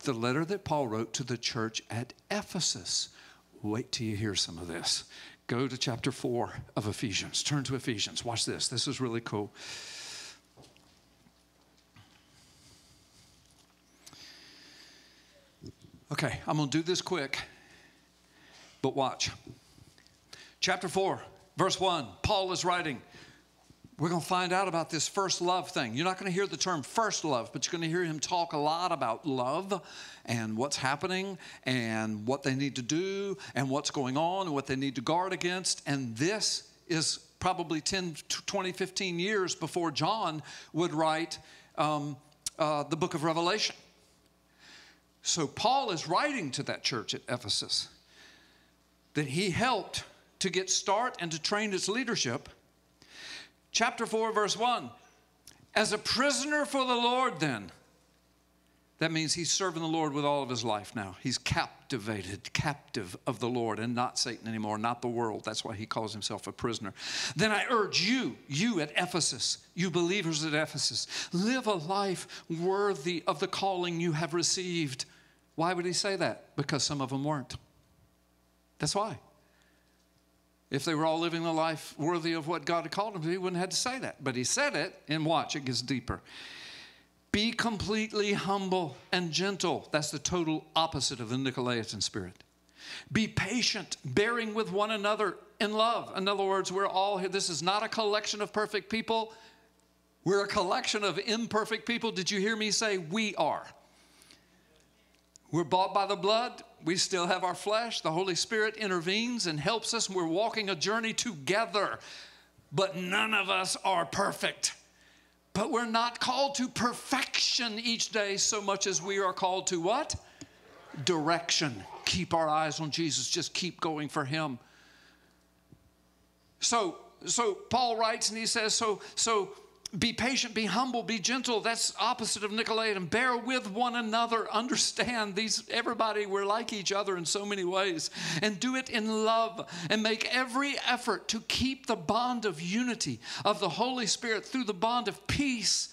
The letter that Paul wrote to the church at Ephesus. Wait till you hear some of this. Go to chapter four of Ephesians. Turn to Ephesians. Watch this. This is really cool. Okay, I'm going to do this quick, but watch. Chapter four, verse one, Paul is writing. We're going to find out about this first love thing. You're not going to hear the term first love, but you're going to hear him talk a lot about love and what's happening and what they need to do and what's going on and what they need to guard against. And this is probably ten, twenty, fifteen years before John would write um, uh, the book of Revelation. So Paul is writing to that church at Ephesus that he helped to get start and to train its leadership. Chapter four, verse one, as a prisoner for the Lord then. That means he's serving the Lord with all of his life now. He's captivated, captive of the Lord, and not Satan anymore, not the world. That's why he calls himself a prisoner. Then I urge you, you at Ephesus, you believers at Ephesus, live a life worthy of the calling you have received. Why would he say that? Because some of them weren't. That's why. If they were all living a life worthy of what God had called them to, he wouldn't have had to say that. But he said it, and watch, it gets deeper. Be completely humble and gentle. That's the total opposite of the Nicolaitan spirit. Be patient, bearing with one another in love. In other words, we're all here. This is not a collection of perfect people. We're a collection of imperfect people. Did you hear me say we are? We're bought by the blood. We still have our flesh. The Holy Spirit intervenes and helps us. We're walking a journey together, but none of us are perfect. But we're not called to perfection each day so much as we are called to what? Direction. Keep our eyes on Jesus. Just keep going for him. So, so Paul writes and he says, so, so, be patient, be humble, be gentle. That's opposite of Nicolaitan. Bear with one another. Understand these, everybody, we're like each other in so many ways. And do it in love and make every effort to keep the bond of unity of the Holy Spirit through the bond of peace.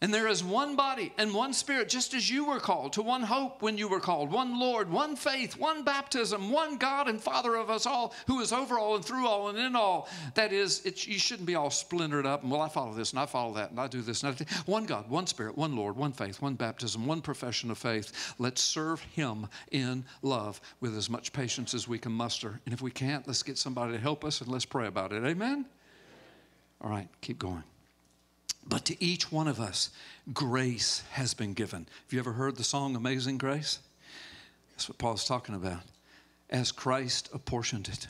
And there is one body and one spirit, just as you were called, to one hope when you were called, one Lord, one faith, one baptism, one God and Father of us all, who is over all and through all and in all. That is, it, you shouldn't be all splintered up. And, well, I follow this and I follow that and I do this and I do that. One God, one spirit, one Lord, one faith, one baptism, one profession of faith. Let's serve him in love with as much patience as we can muster. And if we can't, let's get somebody to help us and let's pray about it. Amen? All right, keep going. But to each one of us, grace has been given. Have you ever heard the song, Amazing Grace? That's what Paul's talking about. As Christ apportioned it.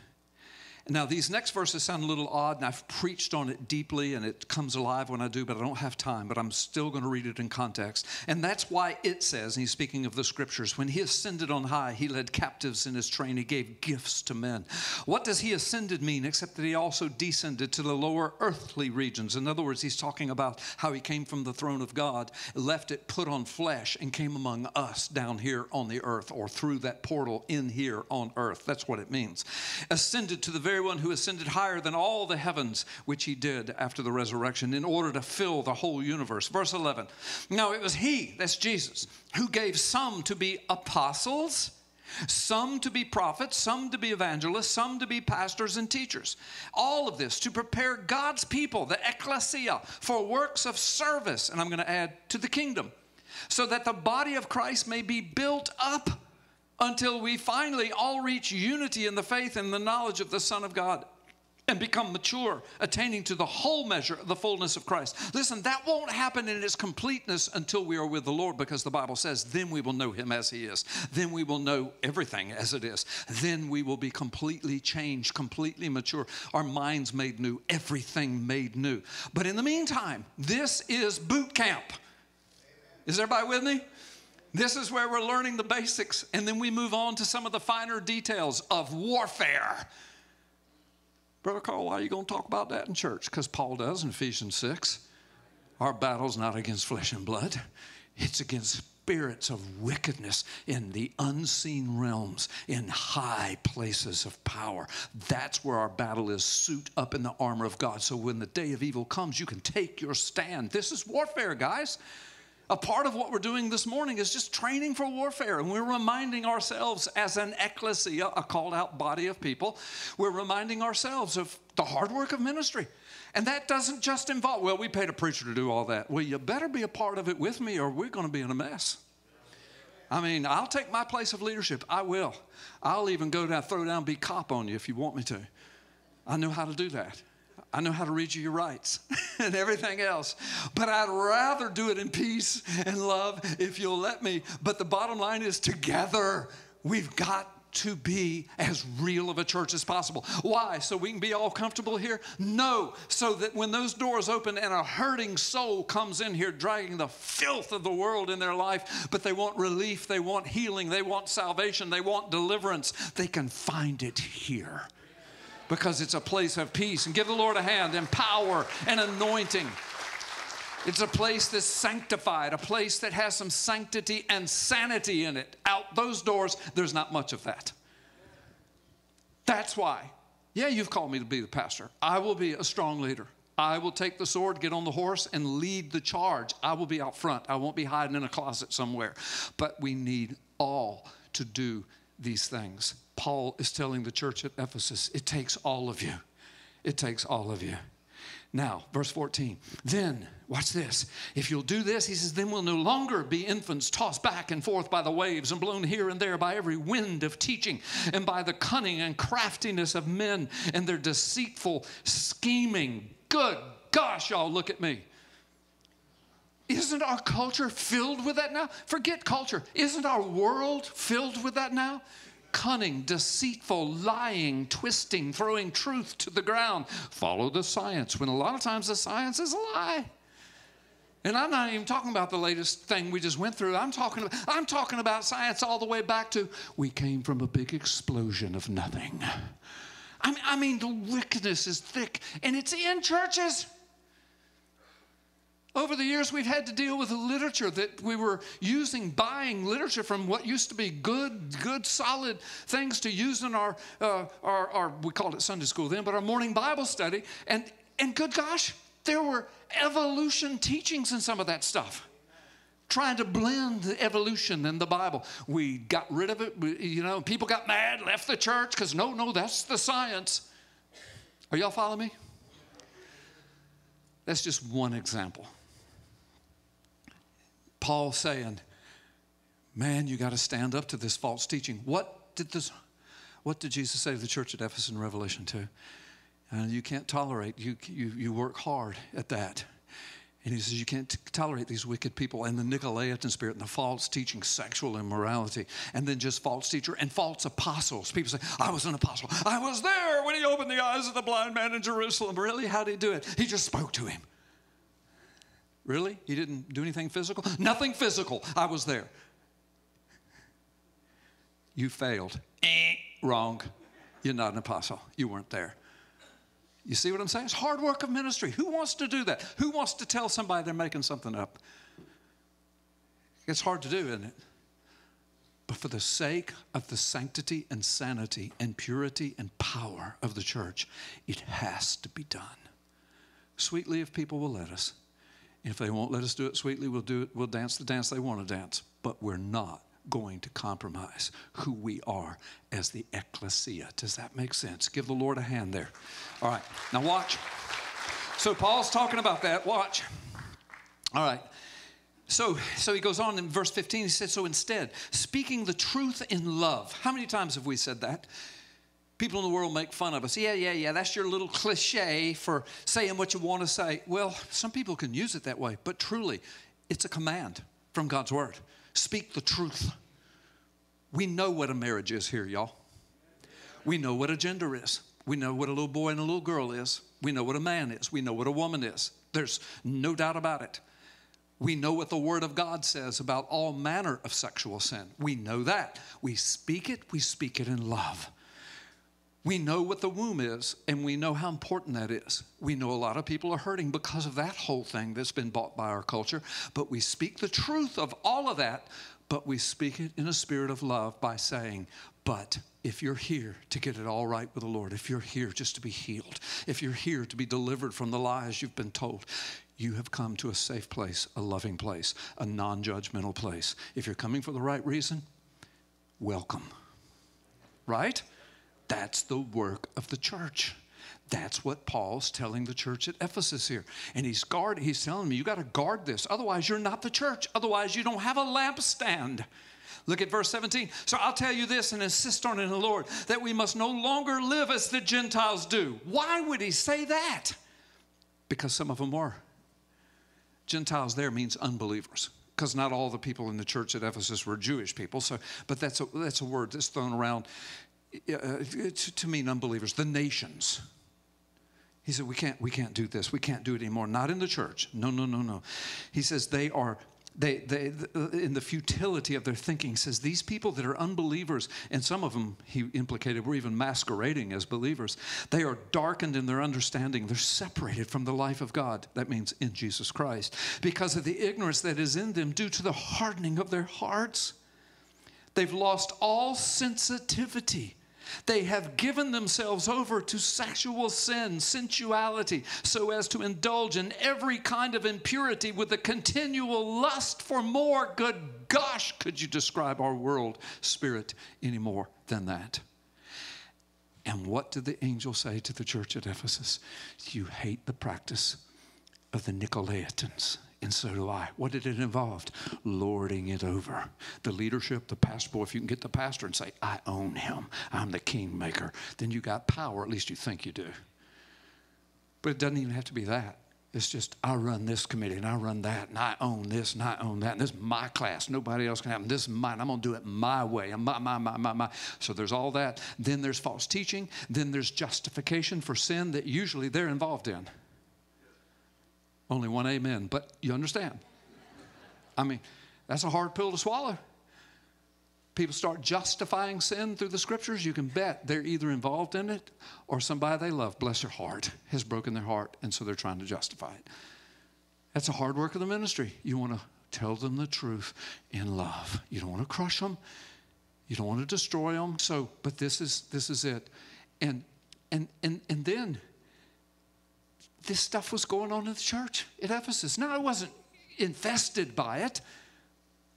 Now, these next verses sound a little odd, and I've preached on it deeply, and it comes alive when I do, but I don't have time, but I'm still going to read it in context. And that's why it says, and he's speaking of the scriptures, when he ascended on high, he led captives in his train. He gave gifts to men. What does he ascended mean, except that he also descended to the lower earthly regions? In other words, he's talking about how he came from the throne of God, left it, put on flesh, and came among us down here on the earth, or through that portal in here on earth. That's what it means. Ascended to the very one who ascended higher than all the heavens, which he did after the resurrection in order to fill the whole universe. Verse eleven. Now it was he, that's Jesus, who gave some to be apostles, some to be prophets, some to be evangelists, some to be pastors and teachers. All of this to prepare God's people, the Ekklesia, for works of service. And I'm going to add to the kingdom, so that the body of Christ may be built up until we finally all reach unity in the faith and the knowledge of the Son of God, and become mature, attaining to the whole measure of the fullness of Christ. Listen, that won't happen in its completeness until we are with the Lord, because the Bible says, then we will know him as he is. Then we will know everything as it is. Then we will be completely changed, completely mature, our minds made new, everything made new. But in the meantime, this is boot camp. Is everybody with me? This is where we're learning the basics, and then we move on to some of the finer details of warfare. Brother Carl, why are you going to talk about that in church? Because Paul does in Ephesians six. Our battle's not against flesh and blood. It's against spirits of wickedness in the unseen realms, in high places of power. That's where our battle is. Suit up in the armor of God, so when the day of evil comes, you can take your stand. This is warfare, guys. A part of what we're doing this morning is just training for warfare. And we're reminding ourselves as an ecclesia, a called out body of people, we're reminding ourselves of the hard work of ministry. And that doesn't just involve, well, we paid a preacher to do all that. Well, you better be a part of it with me, or we're going to be in a mess. I mean, I'll take my place of leadership. I will. I'll even go down, throw down, be cop on you if you want me to. I know how to do that. I know how to read you your rights and everything else, but I'd rather do it in peace and love if you'll let me. But the bottom line is, together we've got to be as real of a church as possible. Why? So we can be all comfortable here? No, so that when those doors open and a hurting soul comes in here dragging the filth of the world in their life, but they want relief, they want healing, they want salvation, they want deliverance, they can find it here. Because it's a place of peace. And give the Lord a hand and power and anointing. It's a place that's sanctified, a place that has some sanctity and sanity in it. Out those doors, there's not much of that. That's why, yeah, you've called me to be the pastor. I will be a strong leader. I will take the sword, get on the horse, and lead the charge. I will be out front. I won't be hiding in a closet somewhere. But we need all to do these things. Paul is telling the church at Ephesus, it takes all of you. It takes all of you. Now, verse fourteen, then, watch this. If you'll do this, he says, then we'll no longer be infants tossed back and forth by the waves and blown here and there by every wind of teaching and by the cunning and craftiness of men and their deceitful scheming. Good gosh, y'all, look at me. Isn't our culture filled with that now? Forget culture. Isn't our world filled with that now? Cunning, deceitful, lying, twisting, throwing truth to the ground. Follow the science, when a lot of times the science is a lie. And I'm not even talking about the latest thing we just went through. I'm talking about, I'm talking about science all the way back to, we came from a big explosion of nothing. I mean, I mean, the wickedness is thick, and it's in churches. Over the years, we've had to deal with the literature that we were using, buying literature from what used to be good, good, solid things to use in our, uh, our, our, we called it Sunday school then, but our morning Bible study. And, and good gosh, there were evolution teachings in some of that stuff, trying to blend the evolution and the Bible. We got rid of it. We, you know, people got mad, left the church, because no, no, that's the science. Are y'all following me? That's just one example. Paul saying, man, you got to stand up to this false teaching. What did this, what did Jesus say to the church at Ephesus in Revelation two? Uh, you can't tolerate, you, you, you work hard at that. And he says, you can't tolerate these wicked people and the Nicolaitan spirit and the false teaching, sexual immorality, and then just false teacher and false apostles. People say, I was an apostle. I was there when he opened the eyes of the blind man in Jerusalem. Really? How did he do it? He just spoke to him. Really? He didn't do anything physical? Nothing physical. I was there. You failed. Eh, wrong. You're not an apostle. You weren't there. You see what I'm saying? It's hard work of ministry. Who wants to do that? Who wants to tell somebody they're making something up? It's hard to do, isn't it? But for the sake of the sanctity and sanity and purity and power of the church, it has to be done. Sweetly, if people will let us. If they won't let us do it sweetly, we'll do it. We'll dance the dance they want to dance. But we're not going to compromise who we are as the ecclesia. Does that make sense? Give the Lord a hand there. All right, now watch. So Paul's talking about that. Watch. All right. So, so he goes on in verse fifteen. He said, so instead, speaking the truth in love. How many times have we said that? People in the world make fun of us. Yeah, yeah, yeah, that's your little cliche for saying what you want to say. Well, some people can use it that way, but truly, it's a command from God's word. Speak the truth. We know what a marriage is here, y'all. We know what a gender is. We know what a little boy and a little girl is. We know what a man is. We know what a woman is. There's no doubt about it. We know what the Word of God says about all manner of sexual sin. We know that. We speak it. We speak it in love. We know what the womb is, and we know how important that is. We know a lot of people are hurting because of that whole thing that's been bought by our culture, but we speak the truth of all of that, but we speak it in a spirit of love by saying, but if you're here to get it all right with the Lord, if you're here just to be healed, if you're here to be delivered from the lies you've been told, you have come to a safe place, a loving place, a non-judgmental place. If you're coming for the right reason, welcome, right? That's the work of the church. That's what Paul's telling the church at Ephesus here. And he's guard, he's telling me, you got to guard this. Otherwise, you're not the church. Otherwise, you don't have a lampstand. Look at verse seventeen. So I'll tell you this and insist on it in the Lord, that we must no longer live as the Gentiles do. Why would he say that? Because some of them were. Gentiles there means unbelievers. Because not all the people in the church at Ephesus were Jewish people. So, but that's a, that's a word that's thrown around Uh, to mean unbelievers, the nations. He said, we can't, we can't do this. We can't do it anymore. Not in the church. No, no, no, no. He says they are, they, they, in the futility of their thinking, he says these people that are unbelievers, and some of them, he implicated, were even masquerading as believers. They are darkened in their understanding. They're separated from the life of God. That means in Jesus Christ. Because of the ignorance that is in them due to the hardening of their hearts. They've lost all sensitivity. They have given themselves over to sexual sin, sensuality, so as to indulge in every kind of impurity with a continual lust for more. Good gosh, could you describe our world spirit any more than that? And what did the angel say to the church at Ephesus? You hate the practice of the Nicolaitans. And so do I. What did it involve? Lording it over. The leadership, the pastor, boy, if you can get the pastor and say, I own him, I'm the kingmaker, then you got power, at least you think you do. But it doesn't even have to be that. It's just, I run this committee, and I run that, and I own this, and I own that, and this is my class. Nobody else can have it. This is mine. I'm going to do it my way. I'm my, my, my, my, my. So there's all that. Then there's false teaching. Then there's justification for sin that usually they're involved in. Only one amen, but you understand. I mean, that's a hard pill to swallow. People start justifying sin through the scriptures. You can bet they're either involved in it or somebody they love, bless their heart, has broken their heart, and so they're trying to justify it. That's a hard work of the ministry. You want to tell them the truth in love. You don't want to crush them. You don't want to destroy them. So, but this is, this is it. And, and, and, and then... this stuff was going on in the church at Ephesus. Now, I wasn't infested by it,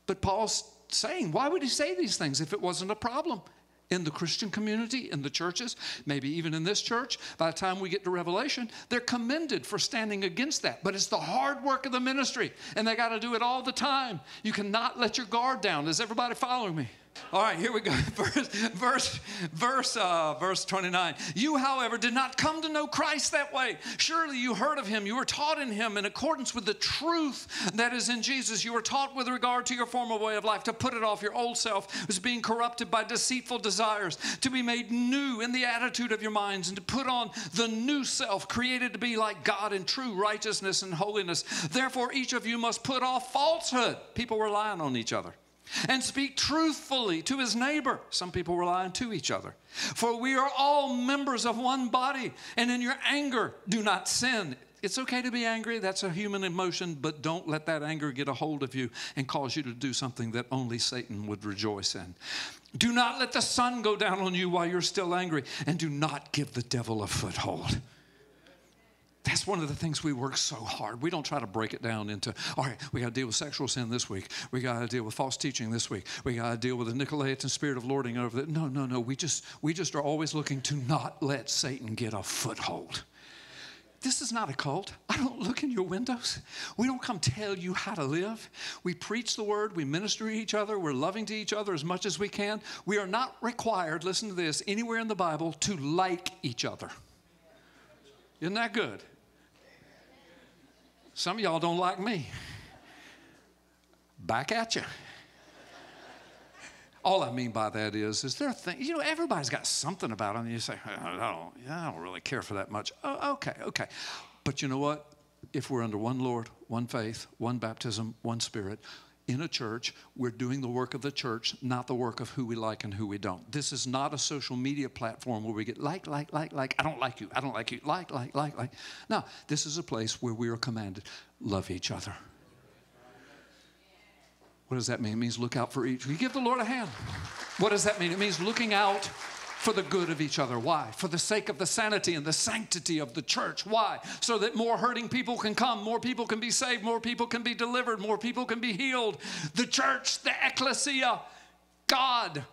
but Paul's saying, why would he say these things if it wasn't a problem in the Christian community, in the churches, maybe even in this church? By the time we get to Revelation, they're commended for standing against that, but it's the hard work of the ministry, and they got to do it all the time. You cannot let your guard down. Is everybody following me? All right, here we go. Verse, verse, verse, uh, verse twenty-nine. You, however, did not come to know Christ that way. Surely you heard of him. You were taught in him in accordance with the truth that is in Jesus. You were taught with regard to your former way of life to put it off. Your old self was being corrupted by deceitful desires, to be made new in the attitude of your minds, and to put on the new self, created to be like God in true righteousness and holiness. Therefore, each of you must put off falsehood. People were lying on each other. And speak truthfully to his neighbor. Some people were lying to each other. For we are all members of one body, and in your anger do not sin. It's okay to be angry. That's a human emotion, but don't let that anger get a hold of you and cause you to do something that only Satan would rejoice in. Do not let the sun go down on you while you're still angry, and do not give the devil a foothold. That's one of the things we work so hard. We don't try to break it down into, all right, we got to deal with sexual sin this week. We got to deal with false teaching this week. We got to deal with the Nicolaitan spirit of lording over that. No, no, no. We just, we just are always looking to not let Satan get a foothold. This is not a cult. I don't look in your windows. We don't come tell you how to live. We preach the word. We minister to each other. We're loving to each other as much as we can. We are not required, listen to this, anywhere in the Bible to like each other. Isn't that good? Some of y'all don't like me. Back at you. All I mean by that is, is there things, you know, everybody's got something about them. You say, I don't, I don't really care for that much. Oh, okay, okay. But you know what? If we're under one Lord, one faith, one baptism, one spirit, in a church, we're doing the work of the church, not the work of who we like and who we don't. This is not a social media platform where we get like, like, like, like, I don't like you, I don't like you, like, like, like, like. No, this is a place where we are commanded, love each other. What does that mean? It means look out for each. You give the Lord a hand. What does that mean? It means looking out for the good of each other. Why? For the sake of the sanity and the sanctity of the church. Why? So that more hurting people can come, more people can be saved, more people can be delivered, more people can be healed. The church, the Ekklesia, God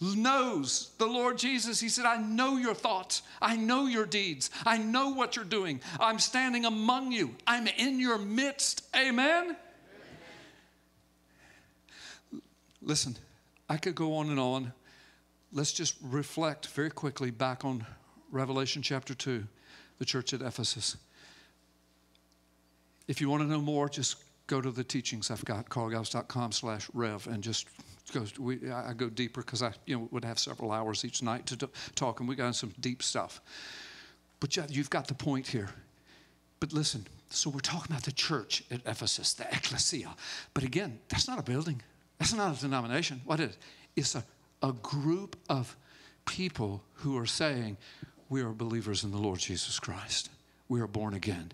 knows, the Lord Jesus, he said, I know your thoughts. I know your deeds. I know what you're doing. I'm standing among you. I'm in your midst. Amen? Listen, I could go on and on. Let's just reflect very quickly back on Revelation chapter two, the church at Ephesus. If you want to know more, just go to the teachings I've got, carl gallups dot com slash rev, and just go. We, I go deeper because I you know, would have several hours each night to talk, and we got some deep stuff. But you've got the point here. But listen, so we're talking about the church at Ephesus, the Ekklesia. But again, that's not a building. That's not a denomination. What is it? It's a, a group of people who are saying, we are believers in the Lord Jesus Christ. We are born again.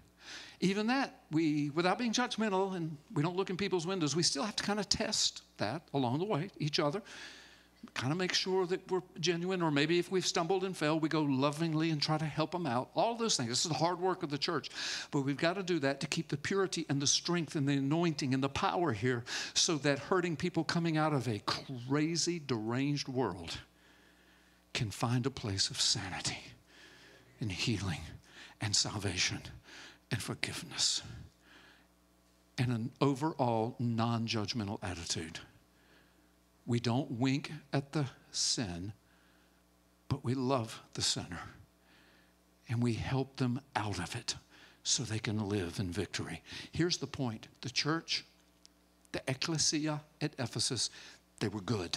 Even that, we, without being judgmental, and we don't look in people's windows, we still have to kind of test that along the way, each other, kind of make sure that we're genuine, or maybe if we've stumbled and failed, we go lovingly and try to help them out. All those things. This is the hard work of the church. But we've got to do that to keep the purity and the strength and the anointing and the power here so that hurting people coming out of a crazy, deranged world can find a place of sanity and healing and salvation and forgiveness and an overall non-judgmental attitude. We don't wink at the sin, but we love the sinner. And we help them out of it so they can live in victory. Here's the point. The church, the Ekklesia at Ephesus, they were good.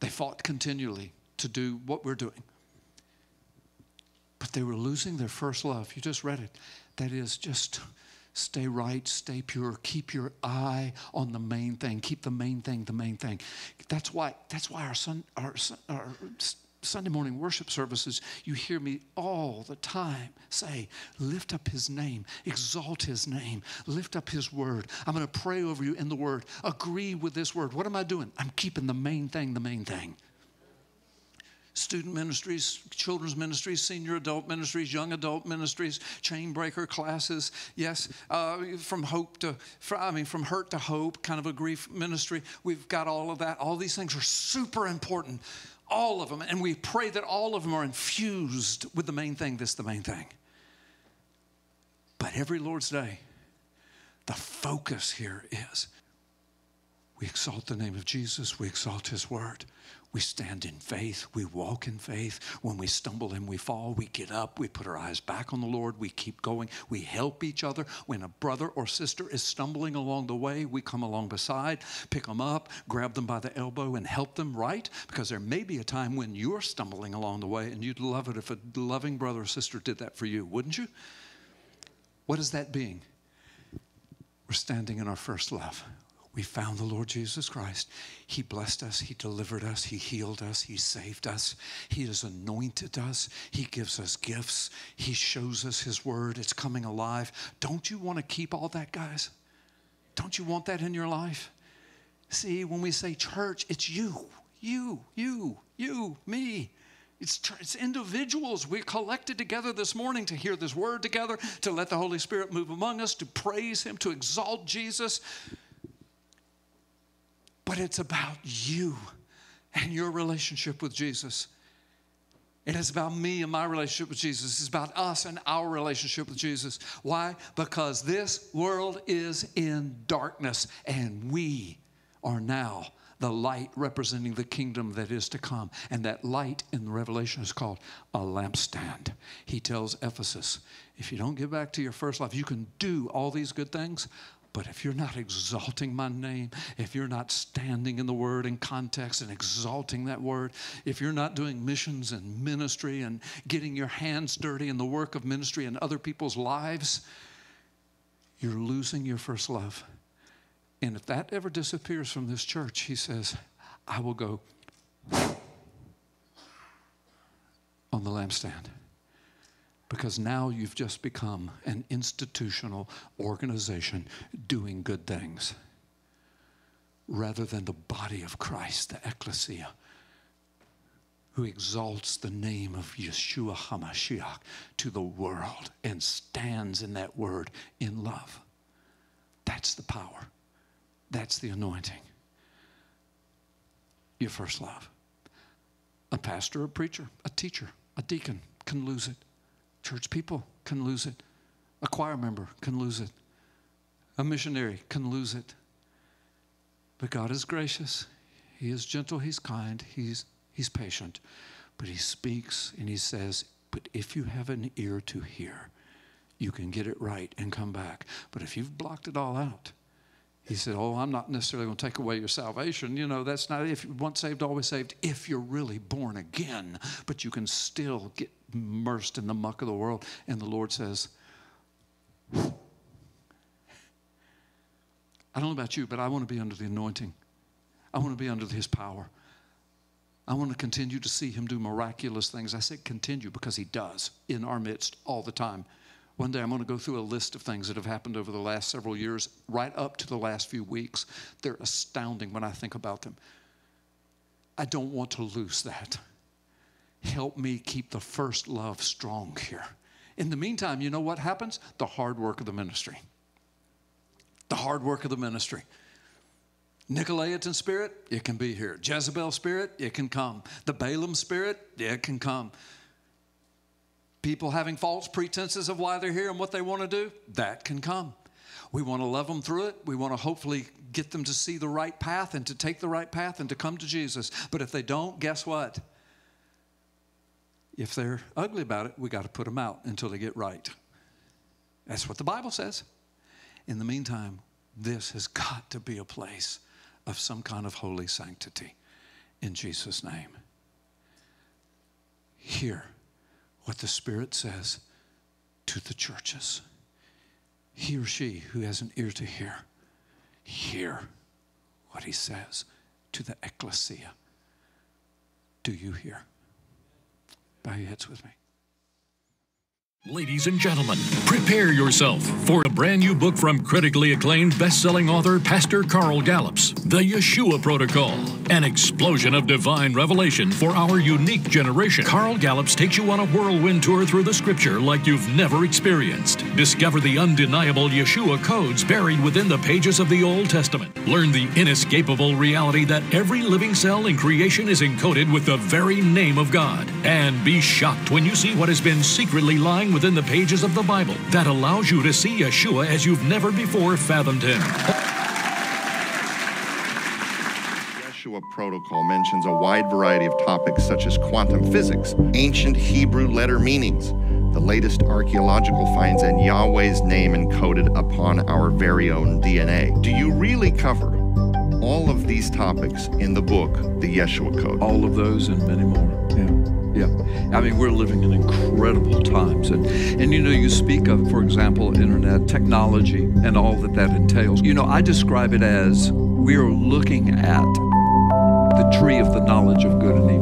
They fought continually to do what we're doing. But they were losing their first love. You just read it. That is just... Stay right, stay pure, keep your eye on the main thing. Keep the main thing the main thing. That's why, that's why our, sun, our, our Sunday morning worship services, you hear me all the time say, lift up his name, exalt his name, lift up his word. I'm going to pray over you in the word. Agree with this word. What am I doing? I'm keeping the main thing the main thing. Student ministries, children's ministries, senior adult ministries, young adult ministries, chain breaker classes. Yes, uh, from hope to, from, I mean, from hurt to hope, kind of a grief ministry. We've got all of that. All these things are super important, all of them. And we pray that all of them are infused with the main thing. This is the main thing. But every Lord's Day, the focus here is we exalt the name of Jesus. We exalt his word. We stand in faith. We walk in faith. When we stumble and we fall, we get up. We put our eyes back on the Lord. We keep going. We help each other. When a brother or sister is stumbling along the way, we come along beside, pick them up, grab them by the elbow, and help them, right? Because there may be a time when you're stumbling along the way, and you'd love it if a loving brother or sister did that for you, wouldn't you? What is that being? We're standing in our first love. We found the Lord Jesus Christ. He blessed us. He delivered us. He healed us. He saved us. He has anointed us. He gives us gifts. He shows us his word. It's coming alive. Don't you want to keep all that, guys? Don't you want that in your life? See, when we say church, it's you, you, you, you, me. It's, it's individuals. We're collected together this morning to hear this word together, to let the Holy Spirit move among us, to praise him, to exalt Jesus. But it's about you and your relationship with Jesus. And it's about me and my relationship with Jesus. It's about us and our relationship with Jesus. Why? Because this world is in darkness, and we are now the light representing the kingdom that is to come. And that light in Revelation is called a lampstand. He tells Ephesus, if you don't get back to your first love, you can do all these good things, but if you're not exalting my name, if you're not standing in the word in context and exalting that word, if you're not doing missions and ministry and getting your hands dirty in the work of ministry in other people's lives, you're losing your first love. And if that ever disappears from this church, he says, I will go on the lampstand. Because now you've just become an institutional organization doing good things rather than the body of Christ, the Ekklesia, who exalts the name of Yeshua Hamashiach to the world and stands in that word in love. That's the power. That's the anointing. Your first love. A pastor, a preacher, a teacher, a deacon can lose it. Church people can lose it. A choir member can lose it. A missionary can lose it. But God is gracious. He is gentle. He's kind. He's, he's patient. But he speaks and he says, but if you have an ear to hear, you can get it right and come back. But if you've blocked it all out, he said, oh, I'm not necessarily going to take away your salvation. You know, that's not if you're once saved, always saved, if you're really born again. But you can still get immersed in the muck of the world. And the Lord says, I don't know about you, but I want to be under the anointing. I want to be under his power. I want to continue to see him do miraculous things. I say continue because he does in our midst all the time. One day I'm going to go through a list of things that have happened over the last several years, right up to the last few weeks. They're astounding when I think about them. I don't want to lose that. Help me keep the first love strong here. In the meantime, you know what happens? The hard work of the ministry. The hard work of the ministry. Nicolaitan spirit, it can be here. Jezebel spirit, it can come. The Balaam spirit, it can come. People having false pretenses of why they're here and what they want to do, that can come. We want to love them through it. We want to hopefully get them to see the right path and to take the right path and to come to Jesus. But if they don't, guess what? If they're ugly about it, we got to put them out until they get right. That's what the Bible says. In the meantime, this has got to be a place of some kind of holy sanctity in Jesus' name. Here. What the Spirit says to the churches. He or she who has an ear to hear, hear what he says to the Ekklesia. Do you hear? Bow your heads with me. Ladies and gentlemen, prepare yourself for a brand new book from critically acclaimed best-selling author Pastor Carl Gallups, The Yeshua Protocol, an explosion of divine revelation for our unique generation. Carl Gallups takes you on a whirlwind tour through the scripture like you've never experienced. Discover the undeniable Yeshua codes buried within the pages of the Old Testament. Learn the inescapable reality that every living cell in creation is encoded with the very name of God. And be shocked when you see what has been secretly lying within the pages of the Bible that allows you to see Yeshua as you've never before fathomed him. Yeshua Protocol mentions a wide variety of topics such as quantum physics, ancient Hebrew letter meanings, the latest archaeological finds, and Yahweh's name encoded upon our very own D N A. Do you really cover all of these topics in the book, The Yeshua Code? All of those and many more, yeah. Yeah, I mean, we're living in incredible times. And, and, you know, you speak of, for example, internet technology and all that that entails. You know, I describe it as we are looking at the tree of the knowledge of good and evil.